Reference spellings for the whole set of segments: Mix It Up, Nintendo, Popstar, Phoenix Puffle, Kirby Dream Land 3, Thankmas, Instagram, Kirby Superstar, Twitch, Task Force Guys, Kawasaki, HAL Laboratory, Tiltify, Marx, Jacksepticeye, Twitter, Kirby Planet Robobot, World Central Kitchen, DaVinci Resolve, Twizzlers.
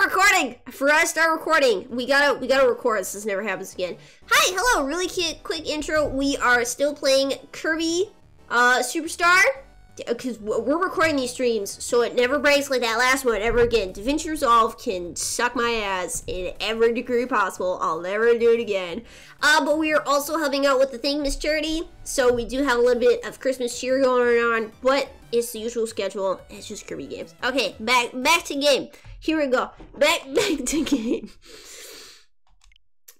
start recording. I forgot to start recording. We gotta record so this never happens again. Hi, hello. Really quick intro. We are still playing Kirby Superstar because we're recording these streams, so it never breaks like that last one ever again. DaVinci Resolve can suck my ass in every degree possible. I'll never do it again. But we are also helping out with the Thankmas charity, so we do have a little bit of Christmas cheer going on, but it's the usual schedule. It's just Kirby games. Okay, back to game. Here we go. Back to game.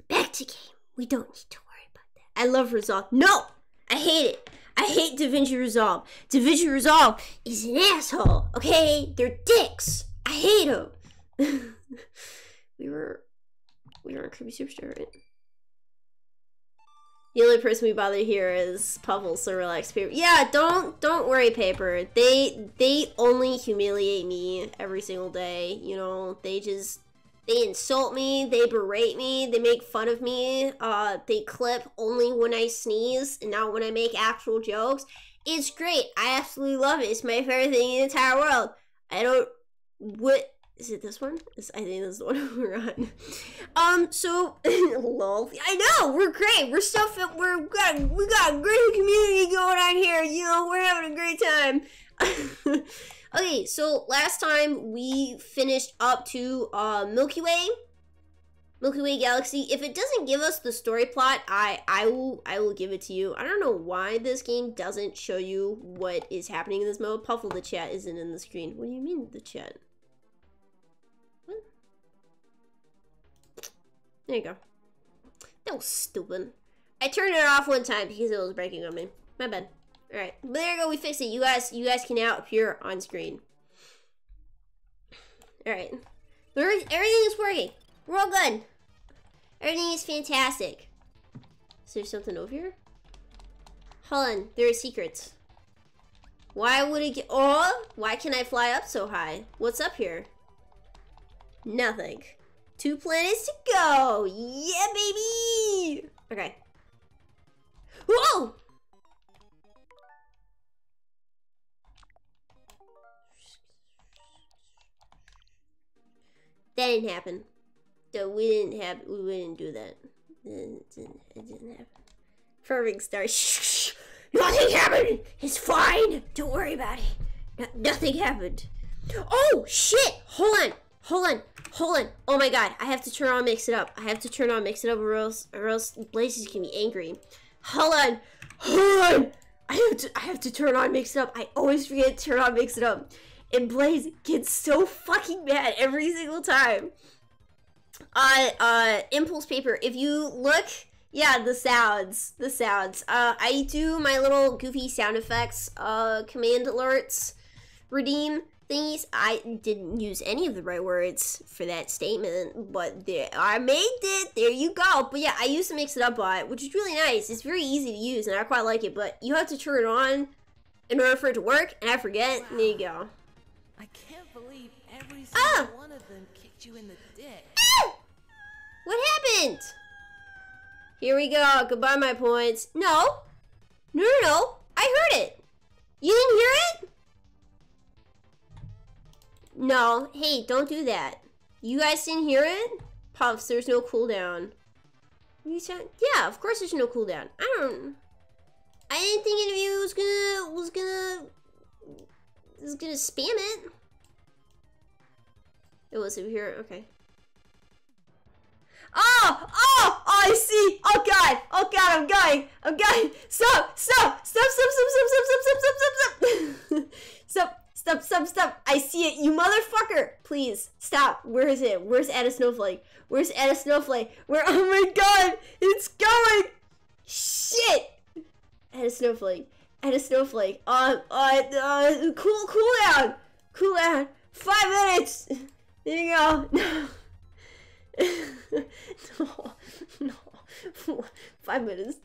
Back to game. We don't need to worry about that. I love Resolve. No, I hate it. I hate DaVinci Resolve. DaVinci Resolve is an asshole, okay? They're dicks. I hate them. we were on Kirby Superstar, right? The only person we bother here is Puffle, so relax, Paper. Yeah, don't worry, Paper. They only humiliate me every single day, you know? They insult me, they berate me, they make fun of me, they clip only when I sneeze and not when I make actual jokes. It's great. I absolutely love it. It's my favorite thing in the entire world. What? Is it this one? I think this is the one we're on. So, lol. I know, we're great. We're stuff. We got a great community going on here. You know, we're having a great time. Okay, so last time we finished up to Milky Way Galaxy. If it doesn't give us the story plot, I will give it to you. I don't know why this game doesn't show you what is happening in this mode. Puffle, the chat isn't in the screen. What do you mean the chat? There you go. That was stupid. I turned it off one time because it was breaking on me. My bad. Alright. But there you go. We fixed it. You guys can now appear on screen. Alright. Everything is working. We're all good. Everything is fantastic. Is there something over here? Hold on. There are secrets. Why would it get... Oh! Why can I fly up so high? What's up here? Nothing. 2 planets to go! Yeah, baby! Okay. Whoa! That didn't happen. So we didn't do that. It didn't happen. Perfect start. Shh, shh. Nothing happened! It's fine! Don't worry about it. Nothing happened. Oh, shit! Hold on. Oh my god, I have to turn on Mix It Up. or else Blaze is gonna be angry. Hold on. I have to turn on Mix It Up. I always forget to turn on Mix It Up. And Blaze gets so fucking mad every single time. Impulse Paper, if you look, yeah, the sounds. I do my little goofy sound effects, command alerts, redeem thingies. I didn't use any of the right words for that statement, but there, I made it. There you go. But yeah, I used to Mix It Up bot, which is really nice. It's very easy to use, and I quite like it. But you have to turn it on in order for it to work, and I forget. Wow. There you go. I can't believe every single one of them kicked you in the dick. Ah! What happened? Here we go. Goodbye, my points. No. I heard it. You didn't hear it? No, hey, don't do that. You guys didn't hear it? Puffs, there's no cooldown. Yeah, of course there's no cooldown. I didn't think any of you was gonna spam it. It was over here, okay. Oh, I see. Oh god, I'm going. Stop. Stop. I see it, you motherfucker. Please, stop. Where is it? Where's Ada Snowflake? Where? Oh my god, it's going. Shit. Ada Snowflake. Cool down. 5 minutes. There you go. No. 5 minutes.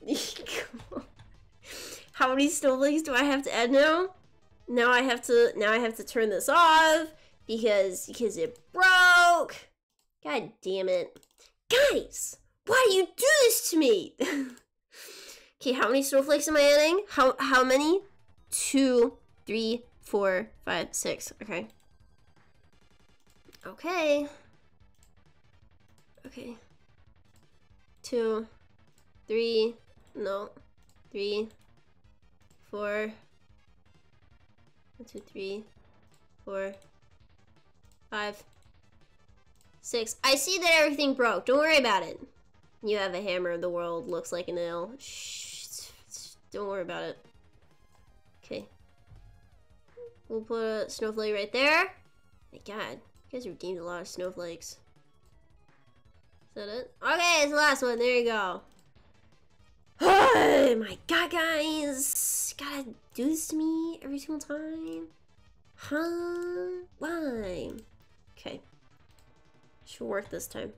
How many snowflakes do I have to add now? Now I have to turn this off because it broke. God damn it. Guys, why do you do this to me? Okay, how many snowflakes am I adding? How many? 2, 3, 4, 5, 6. Okay. Okay. 2, 3, no, 3, 4. 1, 2, 3, 4, 5, 6. I see that everything broke. Don't worry about it. You have a hammer. The world looks like an L. Shh. Don't worry about it. Okay. We'll put a snowflake right there. My god. You guys redeemed a lot of snowflakes. Is that it? Okay, it's the last one. There you go. Oh my god, guys! Gotta do this to me every single time? Huh? Why? Okay. Should work this time.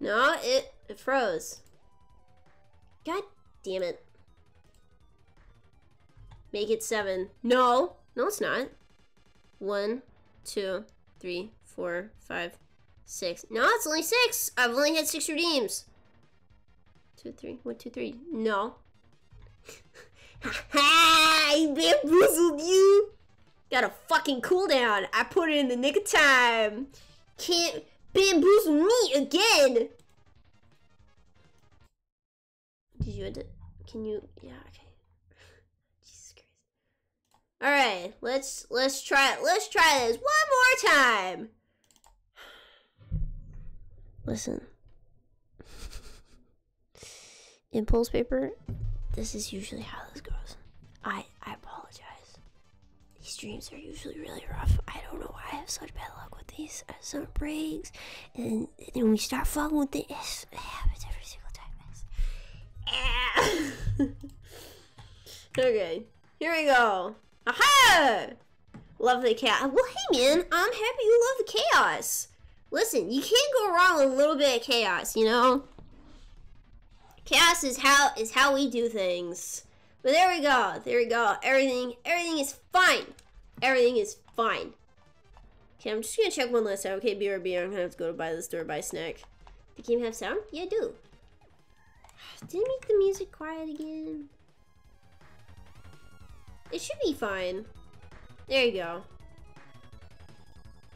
No, it froze. God damn it. Make it 7. No! No, it's not. 1, 2, 3, 4, 5, 6. No, it's only 6! I've only had 6 redeems. 1, 2, 3. No. Ha ha! I bamboozled you! Got a fucking cooldown. I put it in the nick of time. Can't bamboozle me again! Did you edit? Can you? Yeah, okay. Jesus Christ. Alright, let's try it. Let's try this one more time! Listen. Impulse paper, this is usually how this goes. I apologize. These streams are usually really rough. I don't know why I have such bad luck with these. I have some breaks, and then we start fucking with this. It happens every single time. Okay, here we go. Aha! Love the chaos. Well, hey man, I'm happy you love the chaos. Listen, you can't go wrong with a little bit of chaos, you know? Chaos is how we do things. But there we go. There we go. Everything is fine. Everything is fine. Okay, I'm just gonna check one last time. Okay, BRB, I'm gonna have to go to buy this store, buy a snack. The game have sound? Yeah, I do. Did I make the music quiet again? It should be fine. There you go.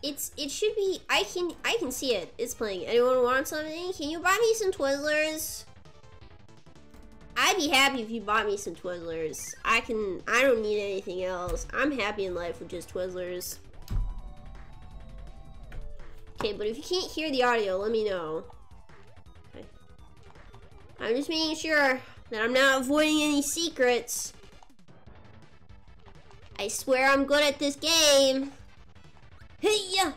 It should be. I can see it. It's playing. Anyone want something? Can you buy me some Twizzlers? I'd be happy if you bought me some Twizzlers. I don't need anything else. I'm happy in life with just Twizzlers. Okay, but if you can't hear the audio, let me know. Okay. I'm just making sure that I'm not avoiding any secrets. I swear I'm good at this game. Hey-ya!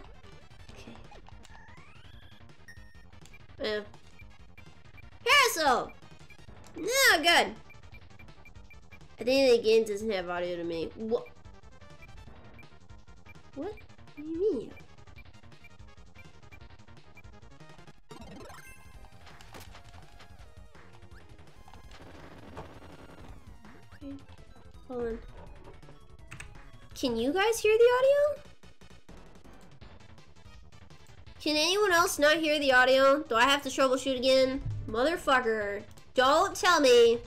Okay. Carousel! No, good. I think the game doesn't have audio to me. What? What do you mean? Okay. Hold on. Can you guys hear the audio? Can anyone else not hear the audio? Do I have to troubleshoot again? Motherfucker. Don't tell me.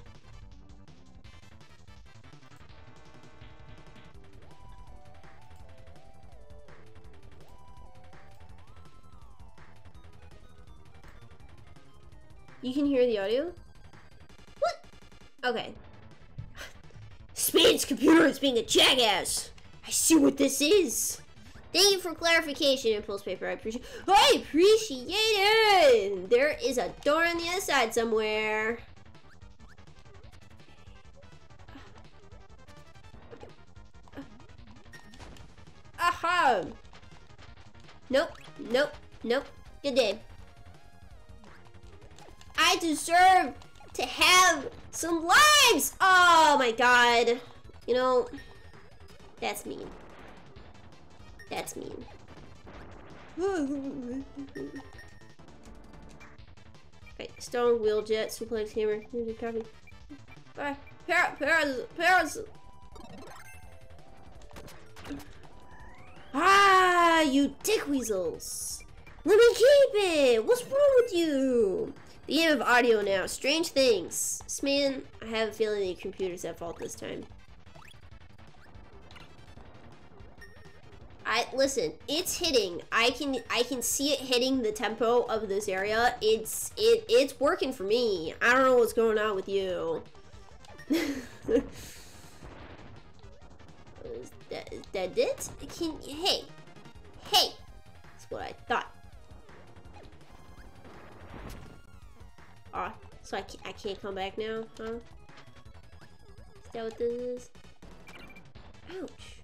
You can hear the audio? What? Okay. Spain's computer is being a jackass. I see what this is. Thank you for clarification, Impulse Paper. I appreciate it! There is a door on the other side somewhere. Aha! Nope, nope, nope. Good day. I deserve to have some lives! Oh my god. You know, that's mean. That's mean. Okay, stone, wheeljet, suplex, hammer, ninja, copy. Bye. Paras. Ah, you dick weasels. Let me keep it. What's wrong with you? The game of audio now. Strange things. This man, I have a feeling the computer's at fault this time. Listen, it's hitting. I can see it hitting the tempo of this area. It's working for me. I don't know what's going on with you. That it? Hey, that's what I thought. Ah, oh, so I can't come back now, huh? Is that what this is? Ouch.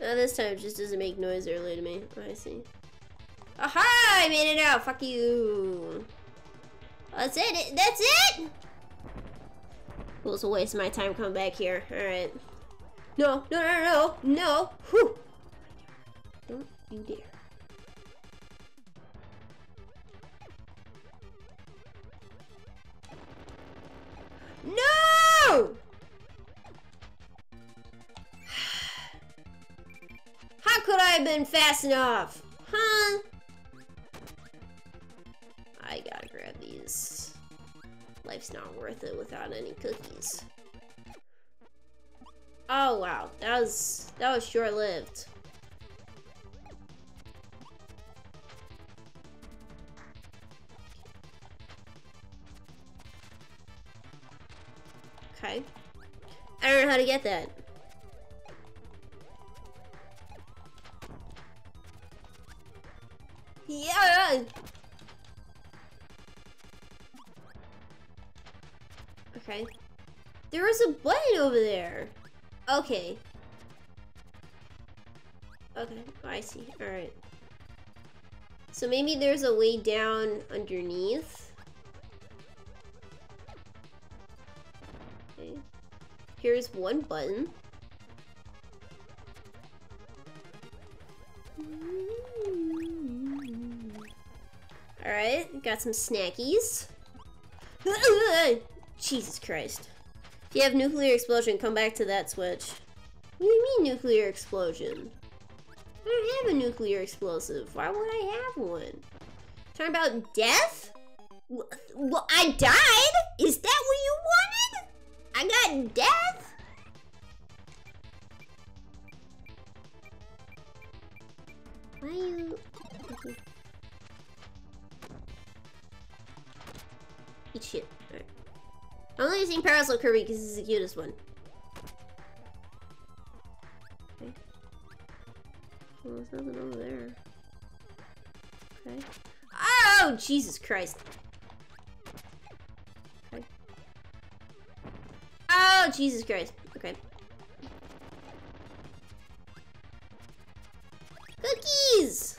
No, this time it just doesn't make noise early to me. Oh, I see. Aha! I made it out! Fuck you! That's it! That's it! Well, it's a waste of my time coming back here. Alright. No! No, no, no, no! No! Whew! Don't you dare. No! How could I have been fast enough? Huh? I gotta grab these. Life's not worth it without any cookies. Oh wow, that was short-lived. Okay. I don't know how to get that. Yeah. Okay. There was a button over there. Okay. Okay. Oh, I see. All right. So maybe there's a way down underneath. Okay. Here's one button. Alright, got some snackies. Jesus Christ. If you have nuclear explosion, come back to that switch. What do you mean nuclear explosion? I don't have a nuclear explosive. Why would I have one? Talking about death? Well, I died? Is that what you wanted? I got death? Why are you... Eat shit. Alright. I'm only using Parasol Kirby because he's the cutest one. Okay. Well, there's nothing over there. Okay. Oh, Jesus Christ. Okay. Oh, Jesus Christ. Okay. Cookies!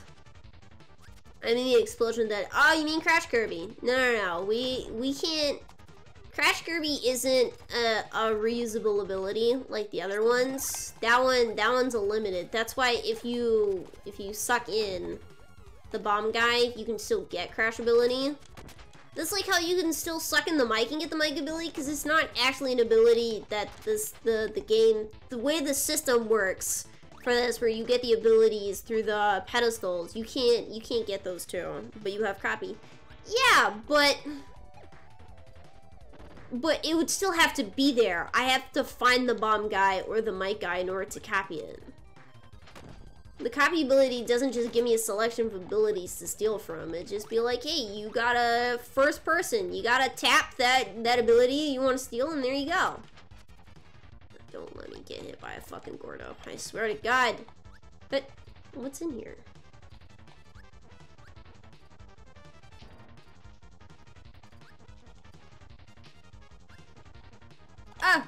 I mean the explosion that... Oh, you mean Crash Kirby. No, no, no. We can't... Crash Kirby isn't a reusable ability like the other ones. That one's a limited. That's why if you suck in the bomb guy, you can still get Crash ability. That's like how you can still suck in the mic and get the mic ability, because it's not actually an ability that the game... The way the system works... For this, where you get the abilities through the pedestals, you can't get those two, but you have copy. Yeah, but it would still have to be there. I have to find the bomb guy or the mic guy in order to copy it. The copy ability doesn't just give me a selection of abilities to steal from. It just be like, hey, you got a first person, you gotta tap that ability you want to steal, and there you go. Don't let me get hit by a fucking Gordo. I swear to God. But what's in here? Ah!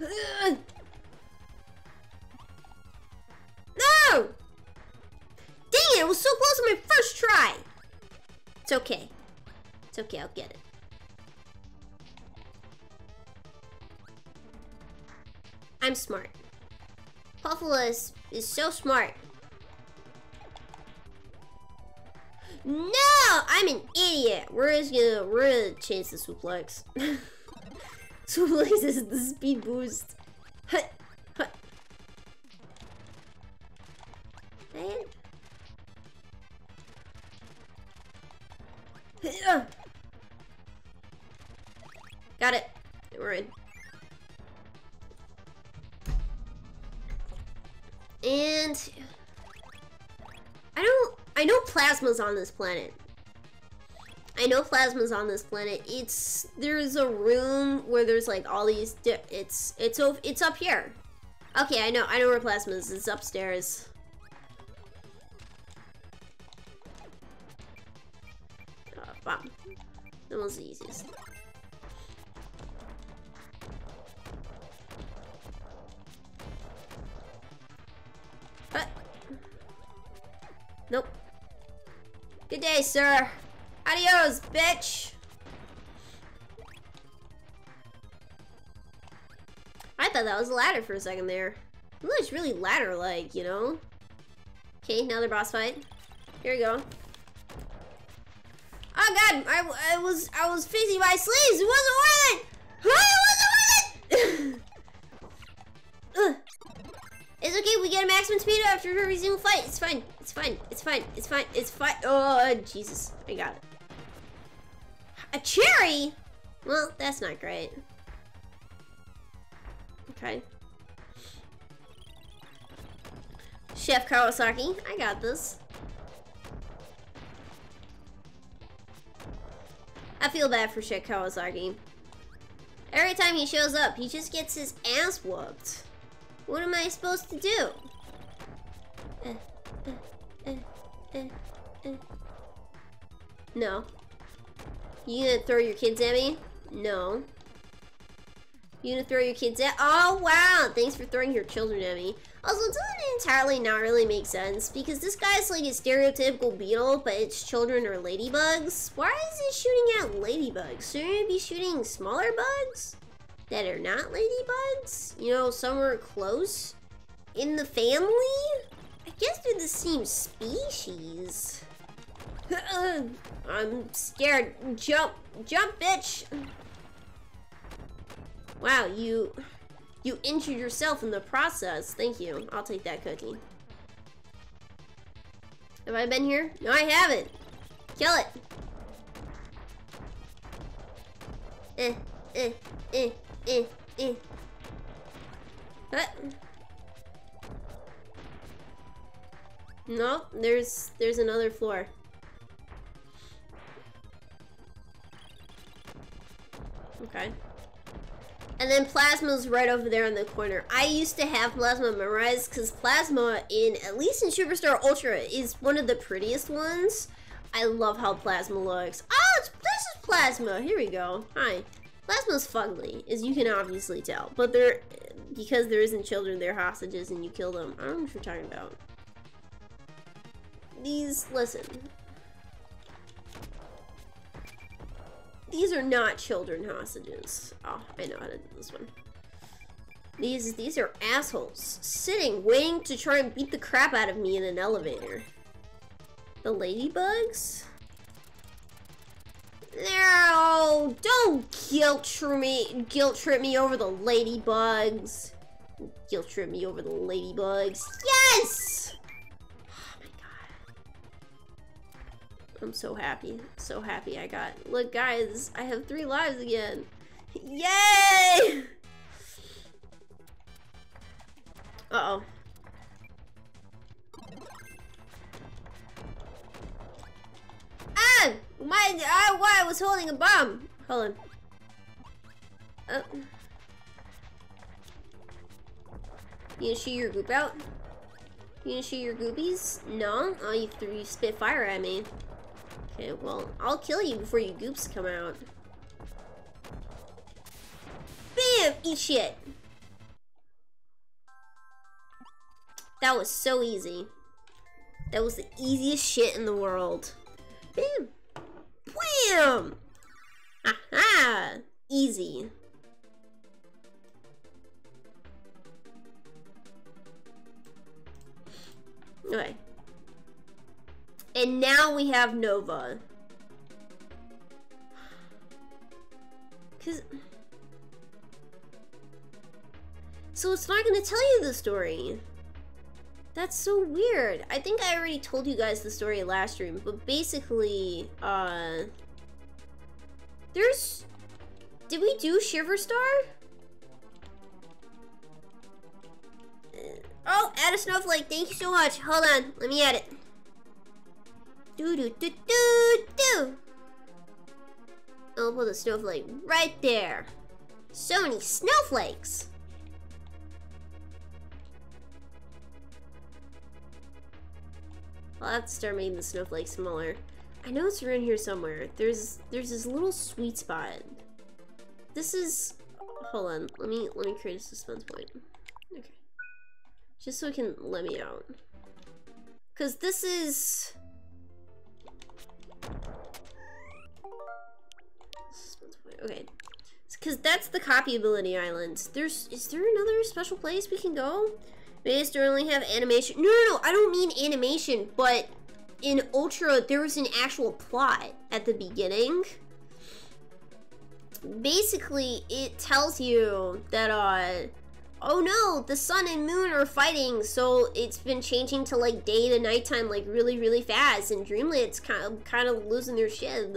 No! Dang it! It was so close on my first try! It's okay. It's okay, I'll get it. I'm smart. Puffle is so smart. No! I'm an idiot! We're gonna change the suplex. Suplex is the speed boost. Hut! Hut! Got it. We're in. And I know plasma's on this planet. It's, there's a room where there's like all these, it's up here. Okay, I know where plasma is. It's upstairs. Oh, bomb. That was the easiest. But nope. Good day, sir. Adios, bitch! I thought that was a ladder for a second there. It looks really ladder-like, you know? Okay, another boss fight. Here we go. Oh god, I was facing my sleeves! It wasn't worth it! It's okay, we get a maximum speed up after every single fight. It's fine. Oh, Jesus, I got it. A cherry? Well, that's not great. Okay. Chef Kawasaki, I got this. I feel bad for Chef Kawasaki. Every time he shows up, he just gets his ass whooped. What am I supposed to do? No. You gonna throw your kids at me? No. You gonna throw your kids at- Oh wow! Thanks for throwing your children at me. Also, it doesn't entirely not really make sense because this guy's like a stereotypical beetle, but its children are ladybugs. Why is he shooting at ladybugs? Shouldn't it be shooting smaller bugs that are not ladybugs? You know, somewhere close in the family? I guess they're the same species. I'm scared. Jump! Jump, bitch! Wow, you injured yourself in the process. Thank you. I'll take that cookie. Have I been here? No, I haven't. Kill it. What? No, there's another floor. Okay. And then Plasma's right over there in the corner. I used to have Plasma memorized because Plasma, at least in Superstar Ultra, is one of the prettiest ones. I love how Plasma looks. Oh, this is Plasma. Here we go. Hi. Plasma's fugly, as you can obviously tell. But they're, because there isn't children, they're hostages and you kill them. I don't know what you're talking about. These, listen. These are not children hostages. Oh, I know how to do this one. These are assholes. Sitting, waiting to try and beat the crap out of me in an elevator. The ladybugs? No! Don't guilt trip me over the ladybugs. Guilt trip me over the ladybugs. Yes! I'm so happy I got it. Look guys, I have 3 lives again. Yay! Uh-oh. Ah! Why I was holding a bomb. Hold on. You gonna shoot your goop out? You gonna shoot your goopies? No? Oh, you spit fire at me. Okay, well, I'll kill you before your goops come out. Bam! Eat shit! That was so easy. That was the easiest shit in the world. Bam! Wham! Aha! Easy. Okay. And now we have Nova. So it's not gonna tell you the story. That's so weird. I think I already told you guys the story last stream, but basically, did we do Shiverstar? Oh, Add a snowflake. Thank you so much. Hold on. Let me add it. Do-do-do-do-do. I'll put the snowflake right there. So many snowflakes. I'll have to start making the snowflakes smaller. I know it's around here somewhere. There's this little sweet spot. This is... Hold on. Let me create a suspense point. Okay. Just so it can let me out. Because this is... Suspense point. Okay. Because that's the copyability island. Is there another special place we can go? Based or only have animation? No, I don't mean animation, but in Ultra, there was an actual plot at the beginning. Basically, it tells you that, oh no, the sun and moon are fighting, so it's been changing to, like, day to nighttime, like, really, really fast, and Dreamland's kind of losing their shit.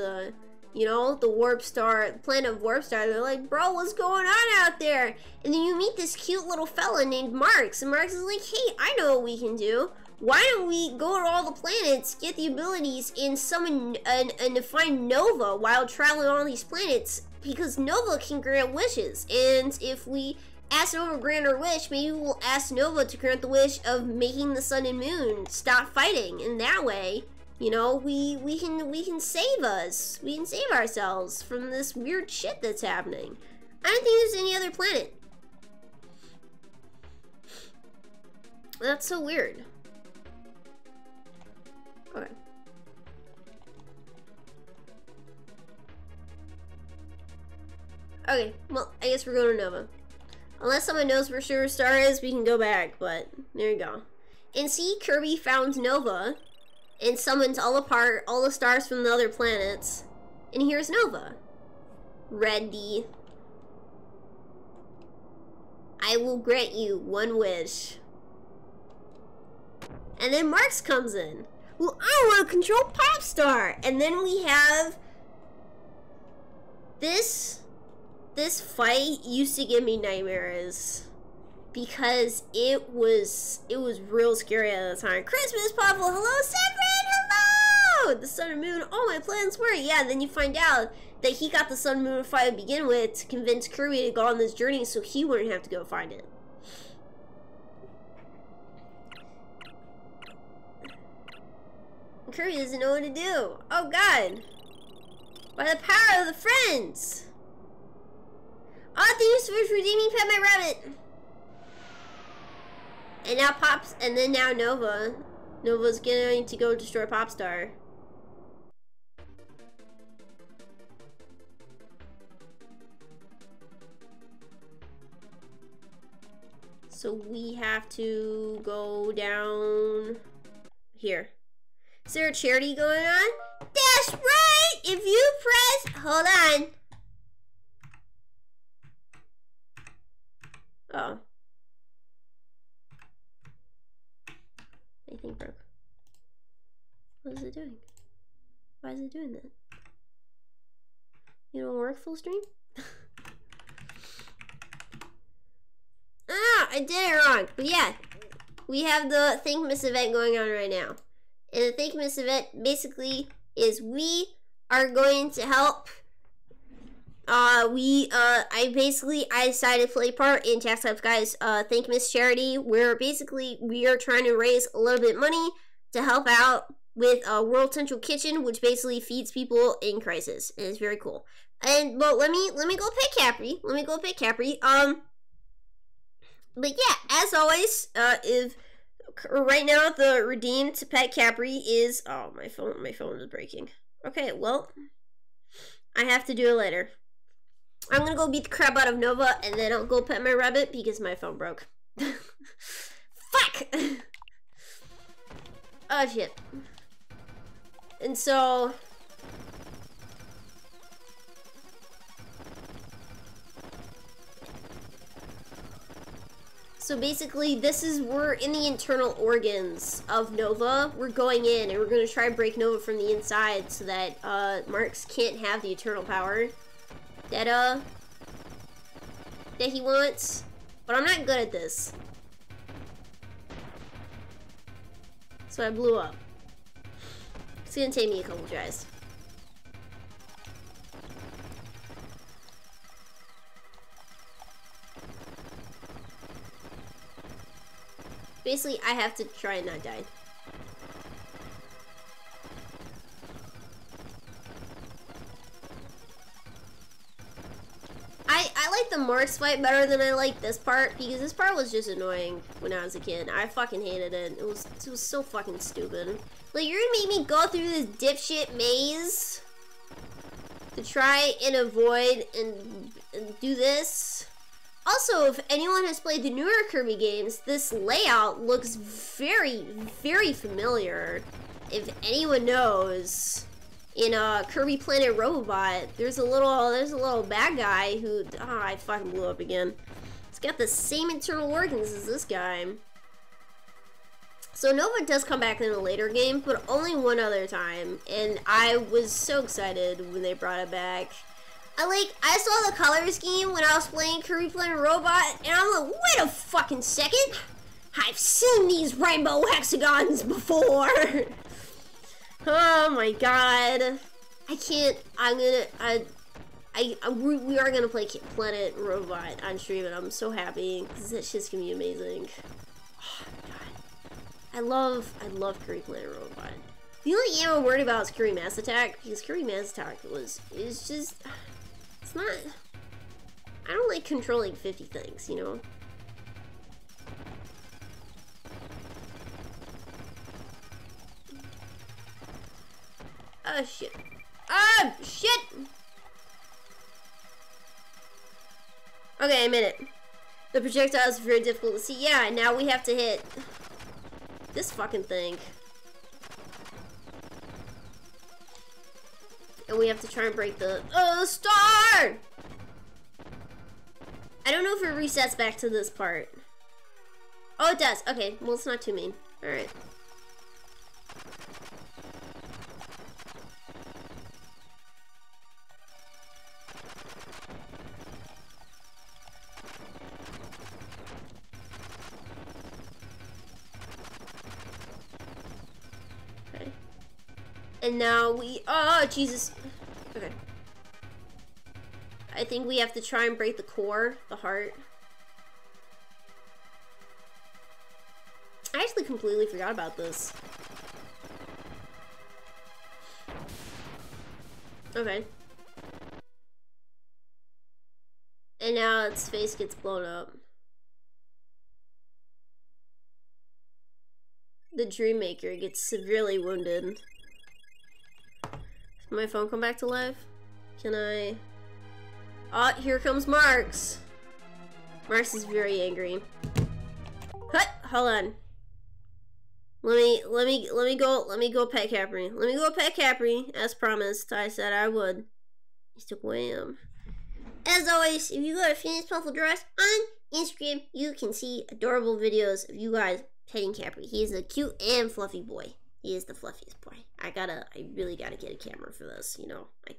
You know, the warp star, planet of warp star, they're like, bro, what's going on out there? And then you meet this cute little fella named Marx, and Marx is like, hey, I know what we can do. Why don't we go to all the planets, get the abilities, and summon and find Nova while traveling all these planets, because Nova can grant wishes, and if we ask Nova to grant her wish, maybe we'll ask Nova to grant the wish of making the sun and moon stop fighting, and that way, you know, we can save us. We can save ourselves from this weird shit that's happening. I don't think there's any other planet. That's so weird. Okay. Okay, well, I guess we're going to Nova. Unless someone knows where Superstar is, we can go back, but there you go. And see, Kirby found Nova and summons all the stars from the other planets. And here's Nova. Ready. I will grant you one wish. And then Marx comes in. Well, I want to control Popstar! And then we have... This fight used to give me nightmares. Because it was real scary at the time. Christmas Puffle, hello, Sandman, hello! The sun and moon, all my plans were. Yeah, and then you find out that he got the sun and moon fight to begin with to convince Kirby to go on this journey so he wouldn't have to go find it. Kirby doesn't know what to do. Oh god. By the power of the friends! Oh, thank you so much for redeeming Pet My Rabbit! And now Pops, and then now Nova. Nova's going to go destroy Popstar. So we have to go down here. Is there a charity going on? That's right! If you press, hold on. Oh. I think broke. What is it doing? Why is it doing that? You don't work full stream? Ah, I did it wrong. But yeah, we have the Thankmas event going on right now. And the Thankmas event basically is we are going to help. I decided to play part in Task Force Guys Thankmas charity, where basically we are trying to raise a little bit of money to help out with World Central Kitchen, which basically feeds people in crisis, and it's very cool. And but let me go pick Capri. Let me go pick Capri. But yeah, as always, if right now the redeem to pet Capri is, oh, my phone is breaking. Okay, well, I have to do it later. I'm gonna go beat the crap out of Nova and then I'll go pet my rabbit because my phone broke. Fuck! Oh shit. And so basically, this is, we're in the internal organs of Nova. We're going in and we're going to try to break Nova from the inside so that Marx can't have the eternal power that he wants. But I'm not good at this. So I blew up. It's gonna take me a couple tries. Basically, I have to try and not die. I like the Morx fight better than I like this part, because this part was just annoying when I was a kid. I fucking hated it. It was so fucking stupid. Like, you're gonna make me go through this dipshit maze to try and avoid and do this? Also, if anyone has played the newer Kirby games, this layout looks very, very familiar. If anyone knows, in Kirby Planet Robobot, there's a little bad guy who, ah, I fucking blew up again. It's got the same internal organs as this guy. So Nova does come back in a later game, but only one other time, and I was so excited when they brought it back. I saw the color scheme when I was playing Kirby Planet Robobot, and I'm like, wait a fucking second! I've seen these rainbow hexagons before! Oh my god. I can't, we are gonna play Planet Robobot on stream, and I'm so happy, because that shit's gonna be amazing. Oh my god. I love Kirby Planet Robobot. The only game I'm worried about is Kirby Mass Attack, because Kirby Mass Attack is just, it's not, I don't like controlling 50 things, you know? Oh shit. Oh shit! Okay, I made it. The projectile is very difficult to see. Yeah, now we have to hit this fucking thing. And we have to try and break the star! I don't know if it resets back to this part. Oh, it does. Okay, well, it's not too mean. Alright. And now we, oh Jesus, okay. I think we have to try and break the core, the heart. I actually completely forgot about this. Okay. And now its face gets blown up. The Dream Maker gets severely wounded. My phone come back to life? Can I? Ah, oh, here comes Marx. Marx is very angry. Hut! Hold on. Let me go pet Capri. Let me go pet Capri, as promised. I said I would. Mr. Wham. As always, if you go to Phoenix Puffle Dress on Instagram, you can see adorable videos of you guys petting Capri. He is a cute and fluffy boy. He is the fluffiest boy. I really gotta get a camera for this, you know? I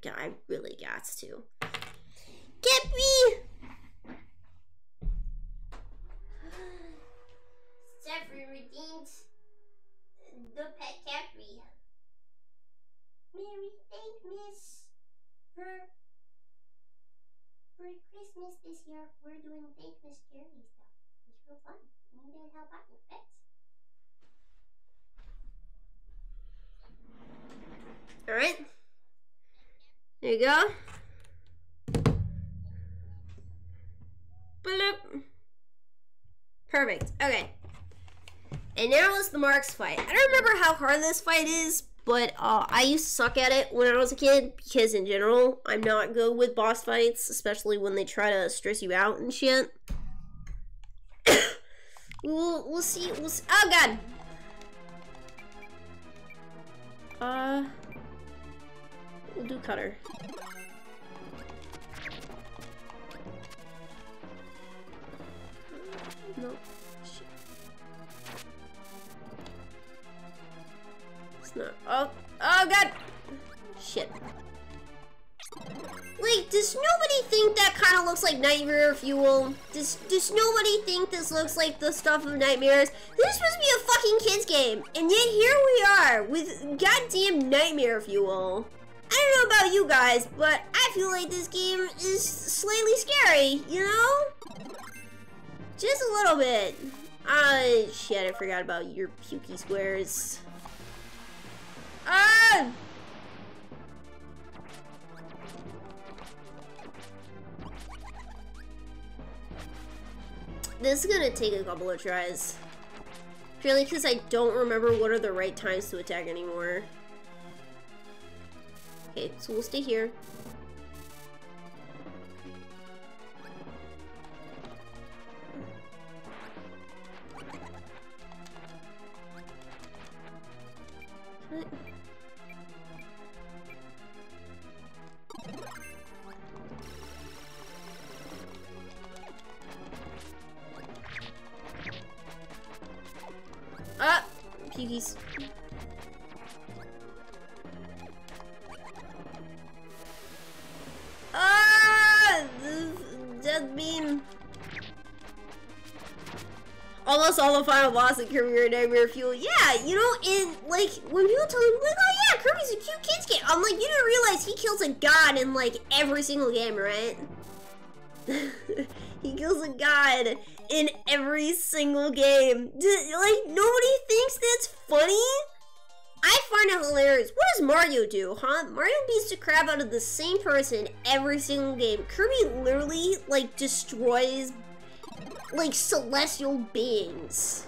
really got to. Get me! Jeffrey redeemed the pet Capri. Merry Thankmas for Christmas this year. We're doing Thankmas charity stuff. It's real fun. You can help out with pets. Alright, there you go. Bloop. Perfect, okay. And now is the Marx fight. I don't remember how hard this fight is, but I used to suck at it when I was a kid, because in general, I'm not good with boss fights, especially when they try to stress you out and shit. We'll see, oh god! We'll do cutter. Nope. Shit. It's not. Oh. Oh god. Shit. Like, does nobody think think that kind of looks like nightmare fuel? Does nobody think this looks like the stuff of nightmares? This is supposed to be a fucking kids game, and yet here we are with goddamn nightmare fuel. I don't know about you guys, but I feel like this game is slightly scary, you know? Just a little bit. Shit, I forgot about your pukey squares. This is gonna take a couple of tries. Purely because I don't remember what are the right times to attack anymore. Okay, so we'll stay here. What? Ah! Piggies. Ah! Death beam. Almost all the final boss in Kirby Nightmare Fuel. Yeah, you know, and like, when people tell me, like, oh yeah, Kirby's a cute kid's game. I'm like, you didn't realize he kills a god in like every single game, right? He kills a god in every single game. Like, nobody thinks that's funny? I find it hilarious. What does Mario do, huh? Mario beats the crap out of the same person every single game. Kirby literally, like, destroys, like, celestial beings.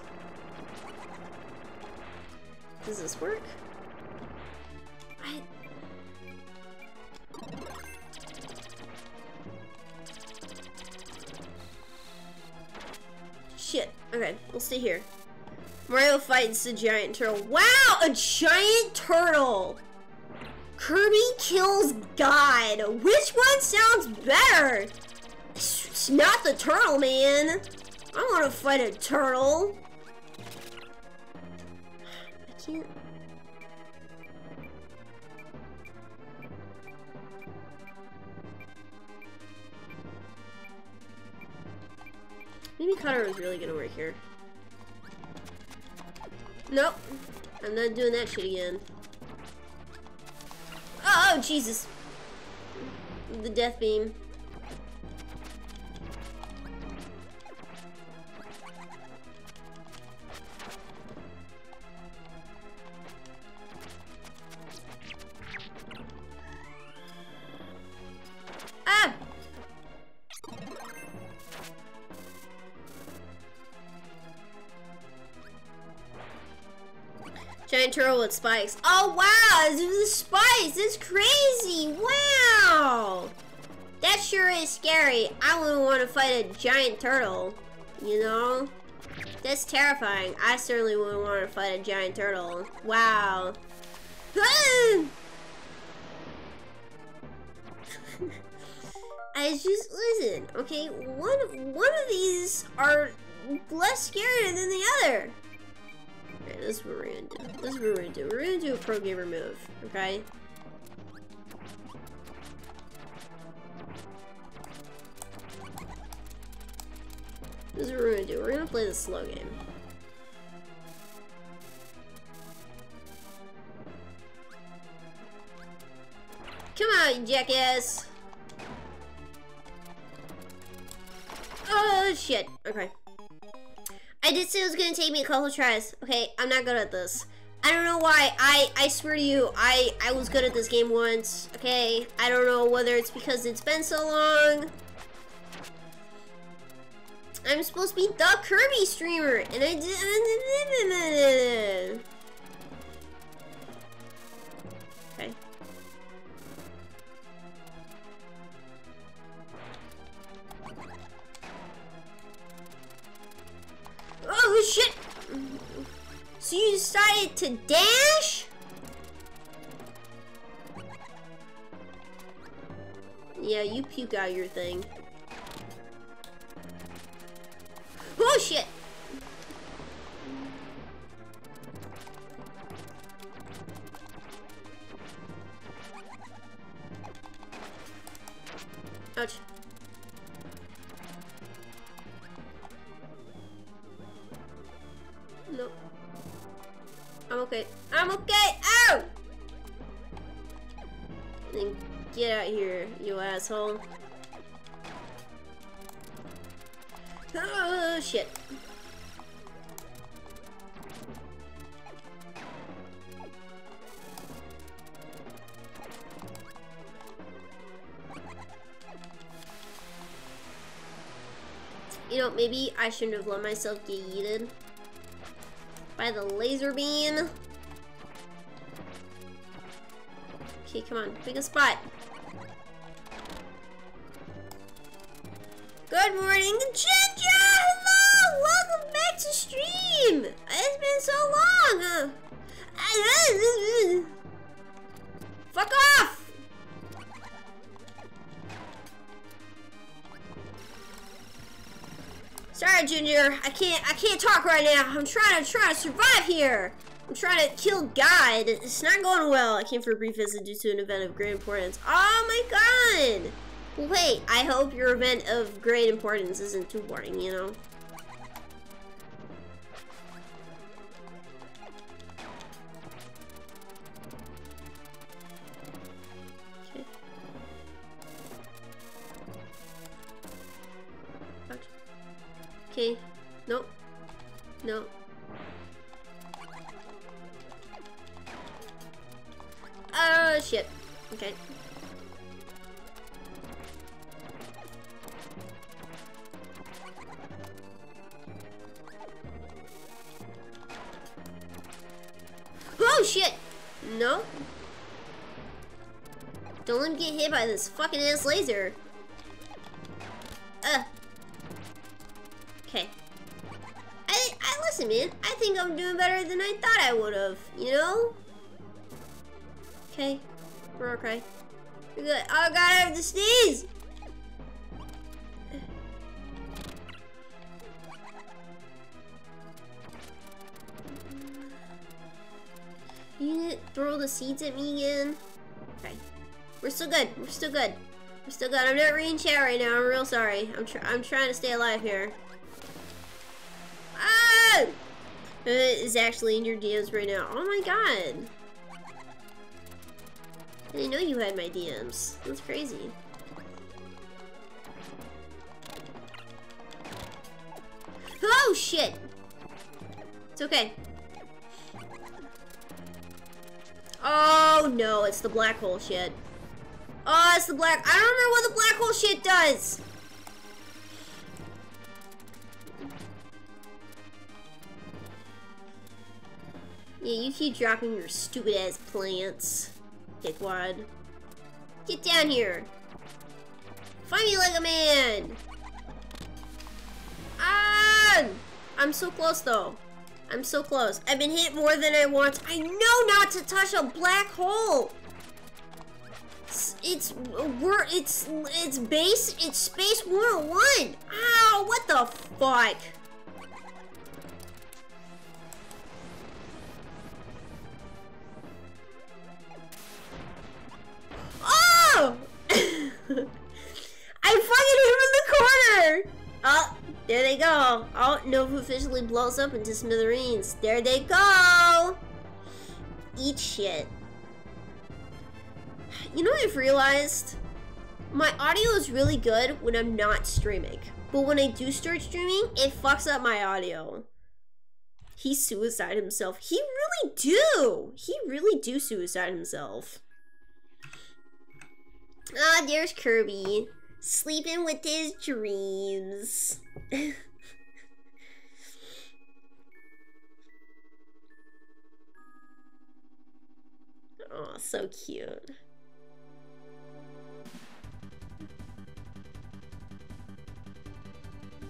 Does this work? Shit. Okay, we'll stay here. Mario fights a giant turtle. Wow, a giant turtle! Kirby kills God! Which one sounds better? It's not the turtle, man! I wanna fight a turtle! I can't... Maybe Cutter was really gonna work here. Nope. I'm not doing that shit again. Oh, Jesus. The death beam. Giant turtle with spikes. Oh wow, the spikes, it's crazy, wow! That sure is scary. I wouldn't want to fight a giant turtle, you know? That's terrifying. I certainly wouldn't want to fight a giant turtle. Wow. I just, listen, okay, one of these are less scary than the other. Okay, this is what we're gonna do. This is what we're gonna do. We're gonna do a pro gamer move, okay? This is what we're gonna do. We're gonna play the slow game. Come on, you jackass! Oh, shit. Okay. I did say it was gonna take me a couple tries. Okay, I'm not good at this. I don't know why. I swear to you, I was good at this game once. Okay, I don't know whether it's because it's been so long. I'm supposed to be the Kirby streamer, and I did. Okay. Oh shit! So you decided to dash? Yeah, you puke out your thing. Oh shit! Ouch. Nope. I'm okay. I'm okay! Ow! Then get out here, you asshole. Oh, shit. You know, maybe I shouldn't have let myself get yeeted by the laser beam. Okay, come on, pick a spot. Good morning, Ginger! Hello! Welcome back to stream! It's been so long! Fuck off! Sorry, Junior. I can't talk right now. I'm trying to survive here. I'm trying to kill God. It's not going well. I came for a brief visit due to an event of great importance. Oh my God! Well, wait. I hope your event of great importance isn't too boring, you know. Okay, nope, nope. Oh shit, okay. Oh shit, no. Don't let him get hit by this fucking ass laser. Okay. Listen, man. I think I'm doing better than I thought I would have. You know? Okay. We're okay. We're good. Oh God, I have to sneeze. You didn't throw the seeds at me again. Okay. We're still good. We're still good. We're still good. I'm not reading chat right now. I'm real sorry. I'm trying to stay alive here. Is actually in your DMs right now. Oh my God. I didn't know you had my DMs. That's crazy. Oh shit. It's okay. Oh no, it's the black hole shit. Oh, it's the black. I don't know what the black hole shit does. Yeah, you keep dropping your stupid ass plants, dickwad. Get down here! Find me like a man! Ah! I'm so close though. I'm so close. I've been hit more than I want. I know not to touch a black hole! It's base, it's space 101! Ow, what the fuck? Oh! I fucking hit him in the corner! Oh, there they go. Oh, Nova officially blows up into smithereens. There they go! Eat shit. You know what I've realized? My audio is really good when I'm not streaming. But when I do start streaming, it fucks up my audio. He suicided himself. He really do! He really do suicide himself. Ah, oh, there's Kirby, sleeping with his dreams. Oh, so cute.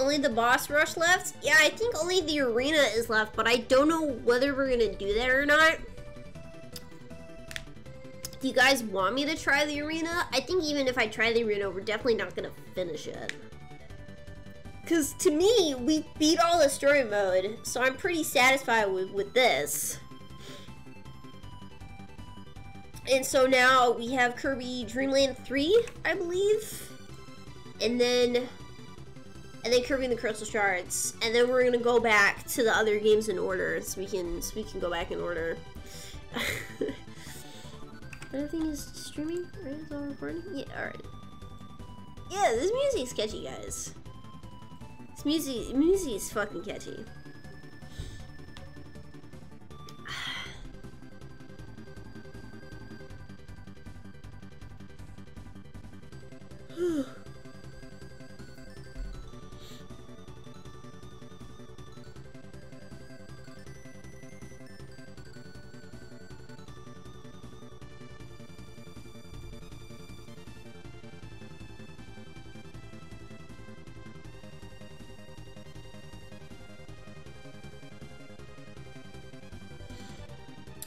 Only the boss rush left? Yeah, I think only the arena is left, but I don't know whether we're gonna do that or not. Do you guys want me to try the arena? I think even if I try the arena, we're definitely not gonna finish it. Cause to me, we beat all the story mode, so I'm pretty satisfied with this. And so now we have Kirby Dream Land 3, I believe. And then Kirby and the Crystal Shards. And then we're gonna go back to the other games in order, so we can go back in order. Everything is streaming, right? It's all recording? Yeah, alright. Yeah, this music's catchy, guys. This music is fucking catchy.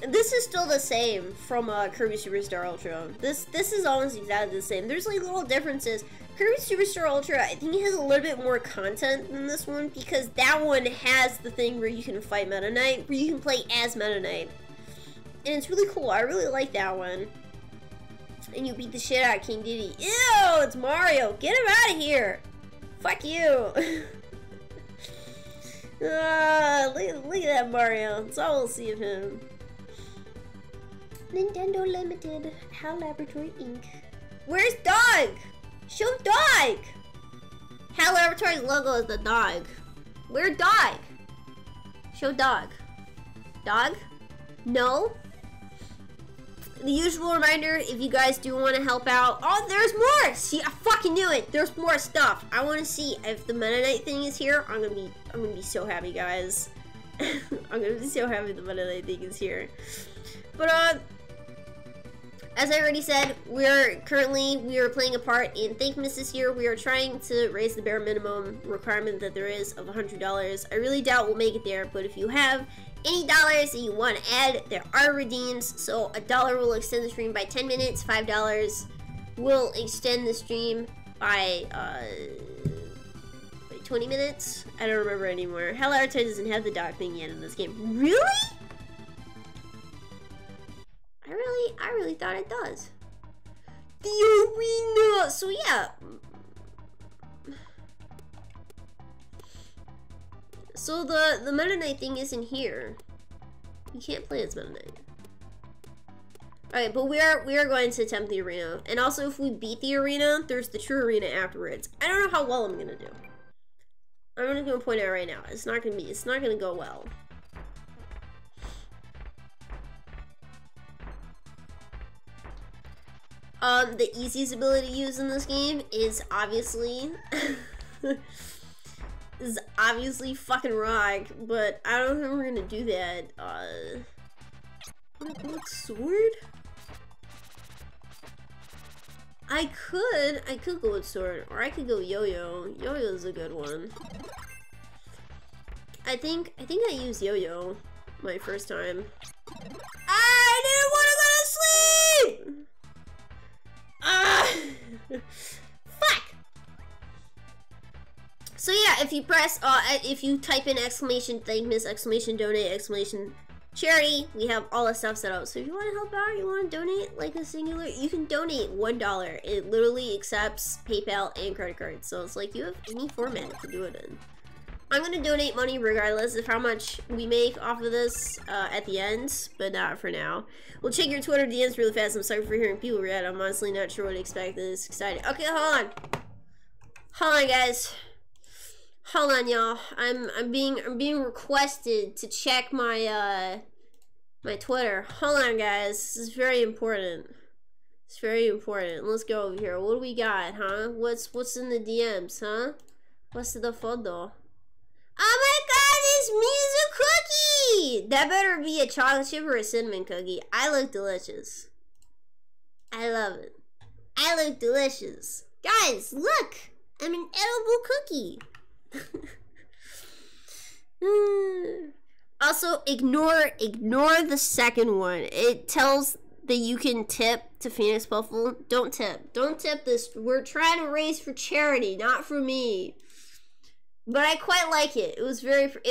This is still the same from Kirby Superstar Ultra. This is almost exactly the same. There's like little differences. Kirby Superstar Ultra, I think it has a little bit more content than this one because that one has the thing where you can fight Meta Knight, where you can play as Meta Knight. And it's really cool. I really like that one. And you beat the shit out of King Dedede. Ew, it's Mario. Get him out of here. Fuck you. Look at that Mario. That's all we'll see of him. Nintendo Limited, HAL Laboratory Inc. Where's Dog? Show Dog! HAL Laboratory's logo is the dog. Where's Dog? Show Dog. Dog? No? The usual reminder, if you guys do want to help out. Oh, there's more! See, I fucking knew it! There's more stuff! I want to see if the Meta Knight thing is here. I'm gonna be so happy, guys. I'm gonna be so happy the Meta Knight thing is here. But, as I already said, we are playing a part in Thankmas this year. We are trying to raise the bare minimum requirement that there is of $100. I really doubt we'll make it there, but if you have any dollars that you want to add, there are redeems. So $1 will extend the stream by 10 minutes. $5 will extend the stream by 20 minutes. I don't remember anymore. HAL Laboratory doesn't have the dog thing yet in this game. Really? I really thought it does. The arena! So yeah. So the Meta Knight thing isn't here. You can't play as Meta Knight. Alright, but we are going to attempt the arena. And also if we beat the arena, there's the true arena afterwards. I don't know how well I'm gonna do. I'm gonna go point out right now. It's not gonna go well. The easiest ability to use in this game is obviously fucking rock, but I don't think we're gonna do that. What sword? I could go with sword, or I could go yo-yo. Yo-yo's a good one. I think I used yo-yo my first time. I didn't wanna go to sleep! Fuck! So yeah, if you press, if you type in exclamation Thankmas, exclamation donate, exclamation charity, we have all the stuff set up. So if you want to help out, you want to donate like a singular, you can donate $1. It literally accepts PayPal and credit cards. So it's like you have any format to do it in. I'm going to donate money regardless of how much we make off of this at the end, but not for now. We'll check your Twitter DMs really fast. I'm sorry for hearing people react. I'm honestly not sure what to expect. This is exciting. Okay, hold on. Hold on, guys. Hold on, y'all. I'm being requested to check my my Twitter. Hold on, guys. This is very important. It's very important. Let's go over here. What do we got, huh? What's in the DMs, huh? What's in the photo? Oh my god, this means a cookie! That better be a chocolate chip or a cinnamon cookie. I look delicious. I love it. I look delicious. Guys, look! I'm an edible cookie. Also, ignore the second one. It tells that you can tip to Phoenix Puffle. Don't tip. Don't tip this. We're trying to raise for charity, not for me. But I quite like it. It's very pretty.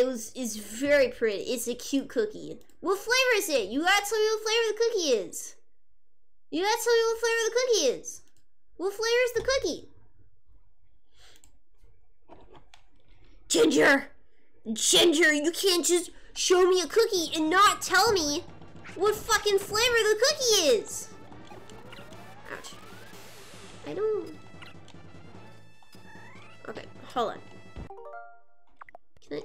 It's a cute cookie. What flavor is it? You gotta tell me what flavor the cookie is. You gotta tell me what flavor the cookie is. What flavor is the cookie? Ginger! Ginger, you can't just show me a cookie and not tell me what fucking flavor the cookie is! Ouch. I don't... Okay, hold on. Can I...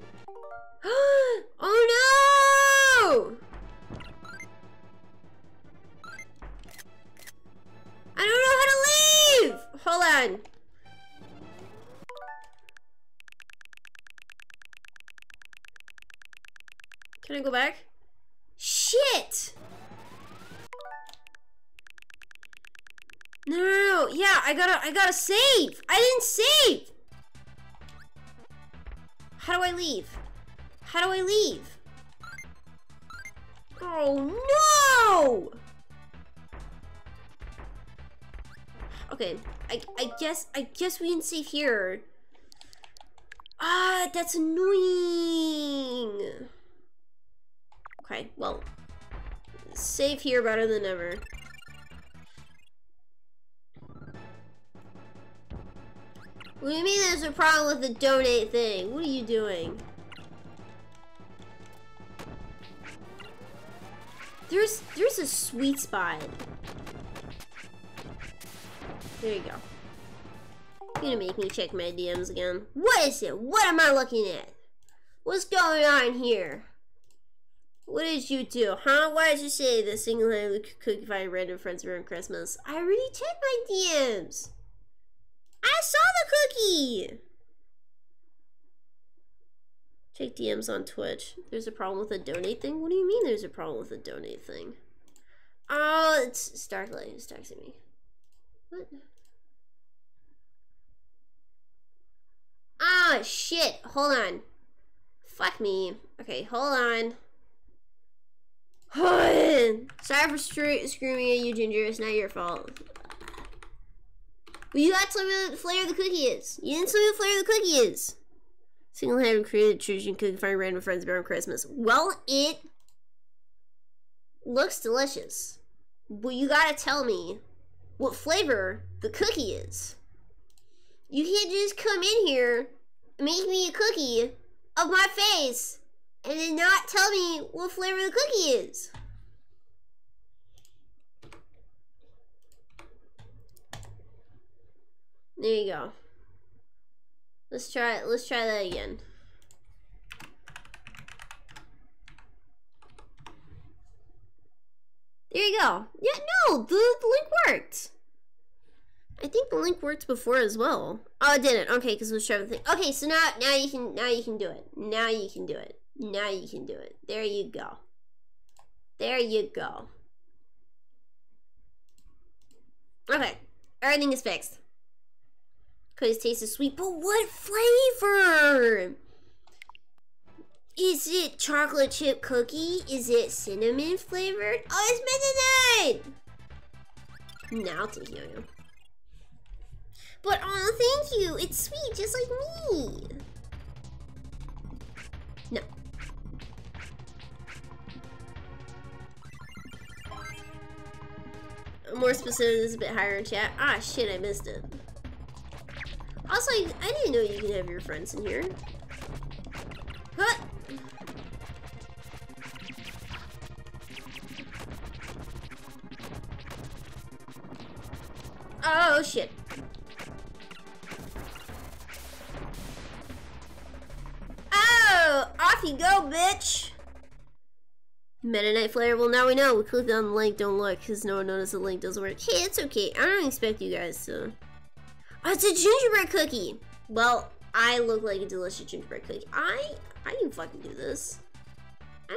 Oh no! I don't know how to leave! Hold on. Can I go back? Shit! No, no, no, no. Yeah, I gotta save! I didn't save! How do I leave? How do I leave? Oh no! Okay, I guess we can save here. Ah, that's annoying! Okay, well, save here better than ever. What do you mean there's a problem with the donate thing? What are you doing? There's a sweet spot. There you go. You're gonna make me check my DMs again. What is it? What am I looking at? What's going on here? What did you do, huh? Why did you say the single-handedly cookie find random friends around Christmas? I already checked my DMs. I saw the cookie. Check DMs on Twitch. There's a problem with the donate thing. What do you mean? There's a problem with the donate thing? Oh, it's Starklight who's texting me. What? Ah, shit. Hold on. Fuck me. Okay, hold on. Sorry for screaming at you, Ginger. It's not your fault. But you gotta tell me what flavor the cookie is. You didn't tell me what flavor the cookie is. Single-handed created Trojan cookie for random friends around Christmas. Well, it looks delicious. But you gotta tell me what flavor the cookie is. You can't just come in here and make me a cookie of my face and then not tell me what flavor the cookie is. There you go. Let's try that again. There you go. Yeah, no, the link worked. I think the link worked before as well. Oh, it didn't. Okay, because we'll try the thing. Okay, so now you can do it. Now you can do it. Now you can do it. There you go. There you go. Okay. Everything is fixed. Cookies taste is sweet, but what flavor? Is it chocolate chip cookie? Is it cinnamon flavored? Oh, it's midnight! Now I'll take yo-yo. But oh, thank you. It's sweet, just like me. No. More specific, this is a bit higher in chat. Ah, shit, I missed it. Also, I didn't know you could have your friends in here. Huh? Oh, shit. Oh, off you go, bitch. Mennonite flare. Well, now we know. We clicked on the link, don't look, because no one noticed the link doesn't work. Hey, it's okay. I don't expect you guys to. Oh, it's a gingerbread cookie. Well, I look like a delicious gingerbread cookie. I can fucking do this. I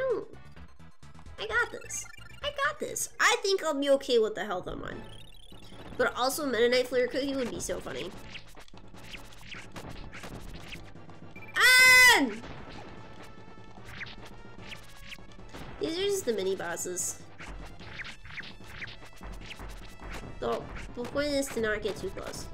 got this. I got this. I think I'll be okay with the health I'm on. But also, Mennonite flare cookie would be so funny. is the mini-bosses. So, the point is to not get too close.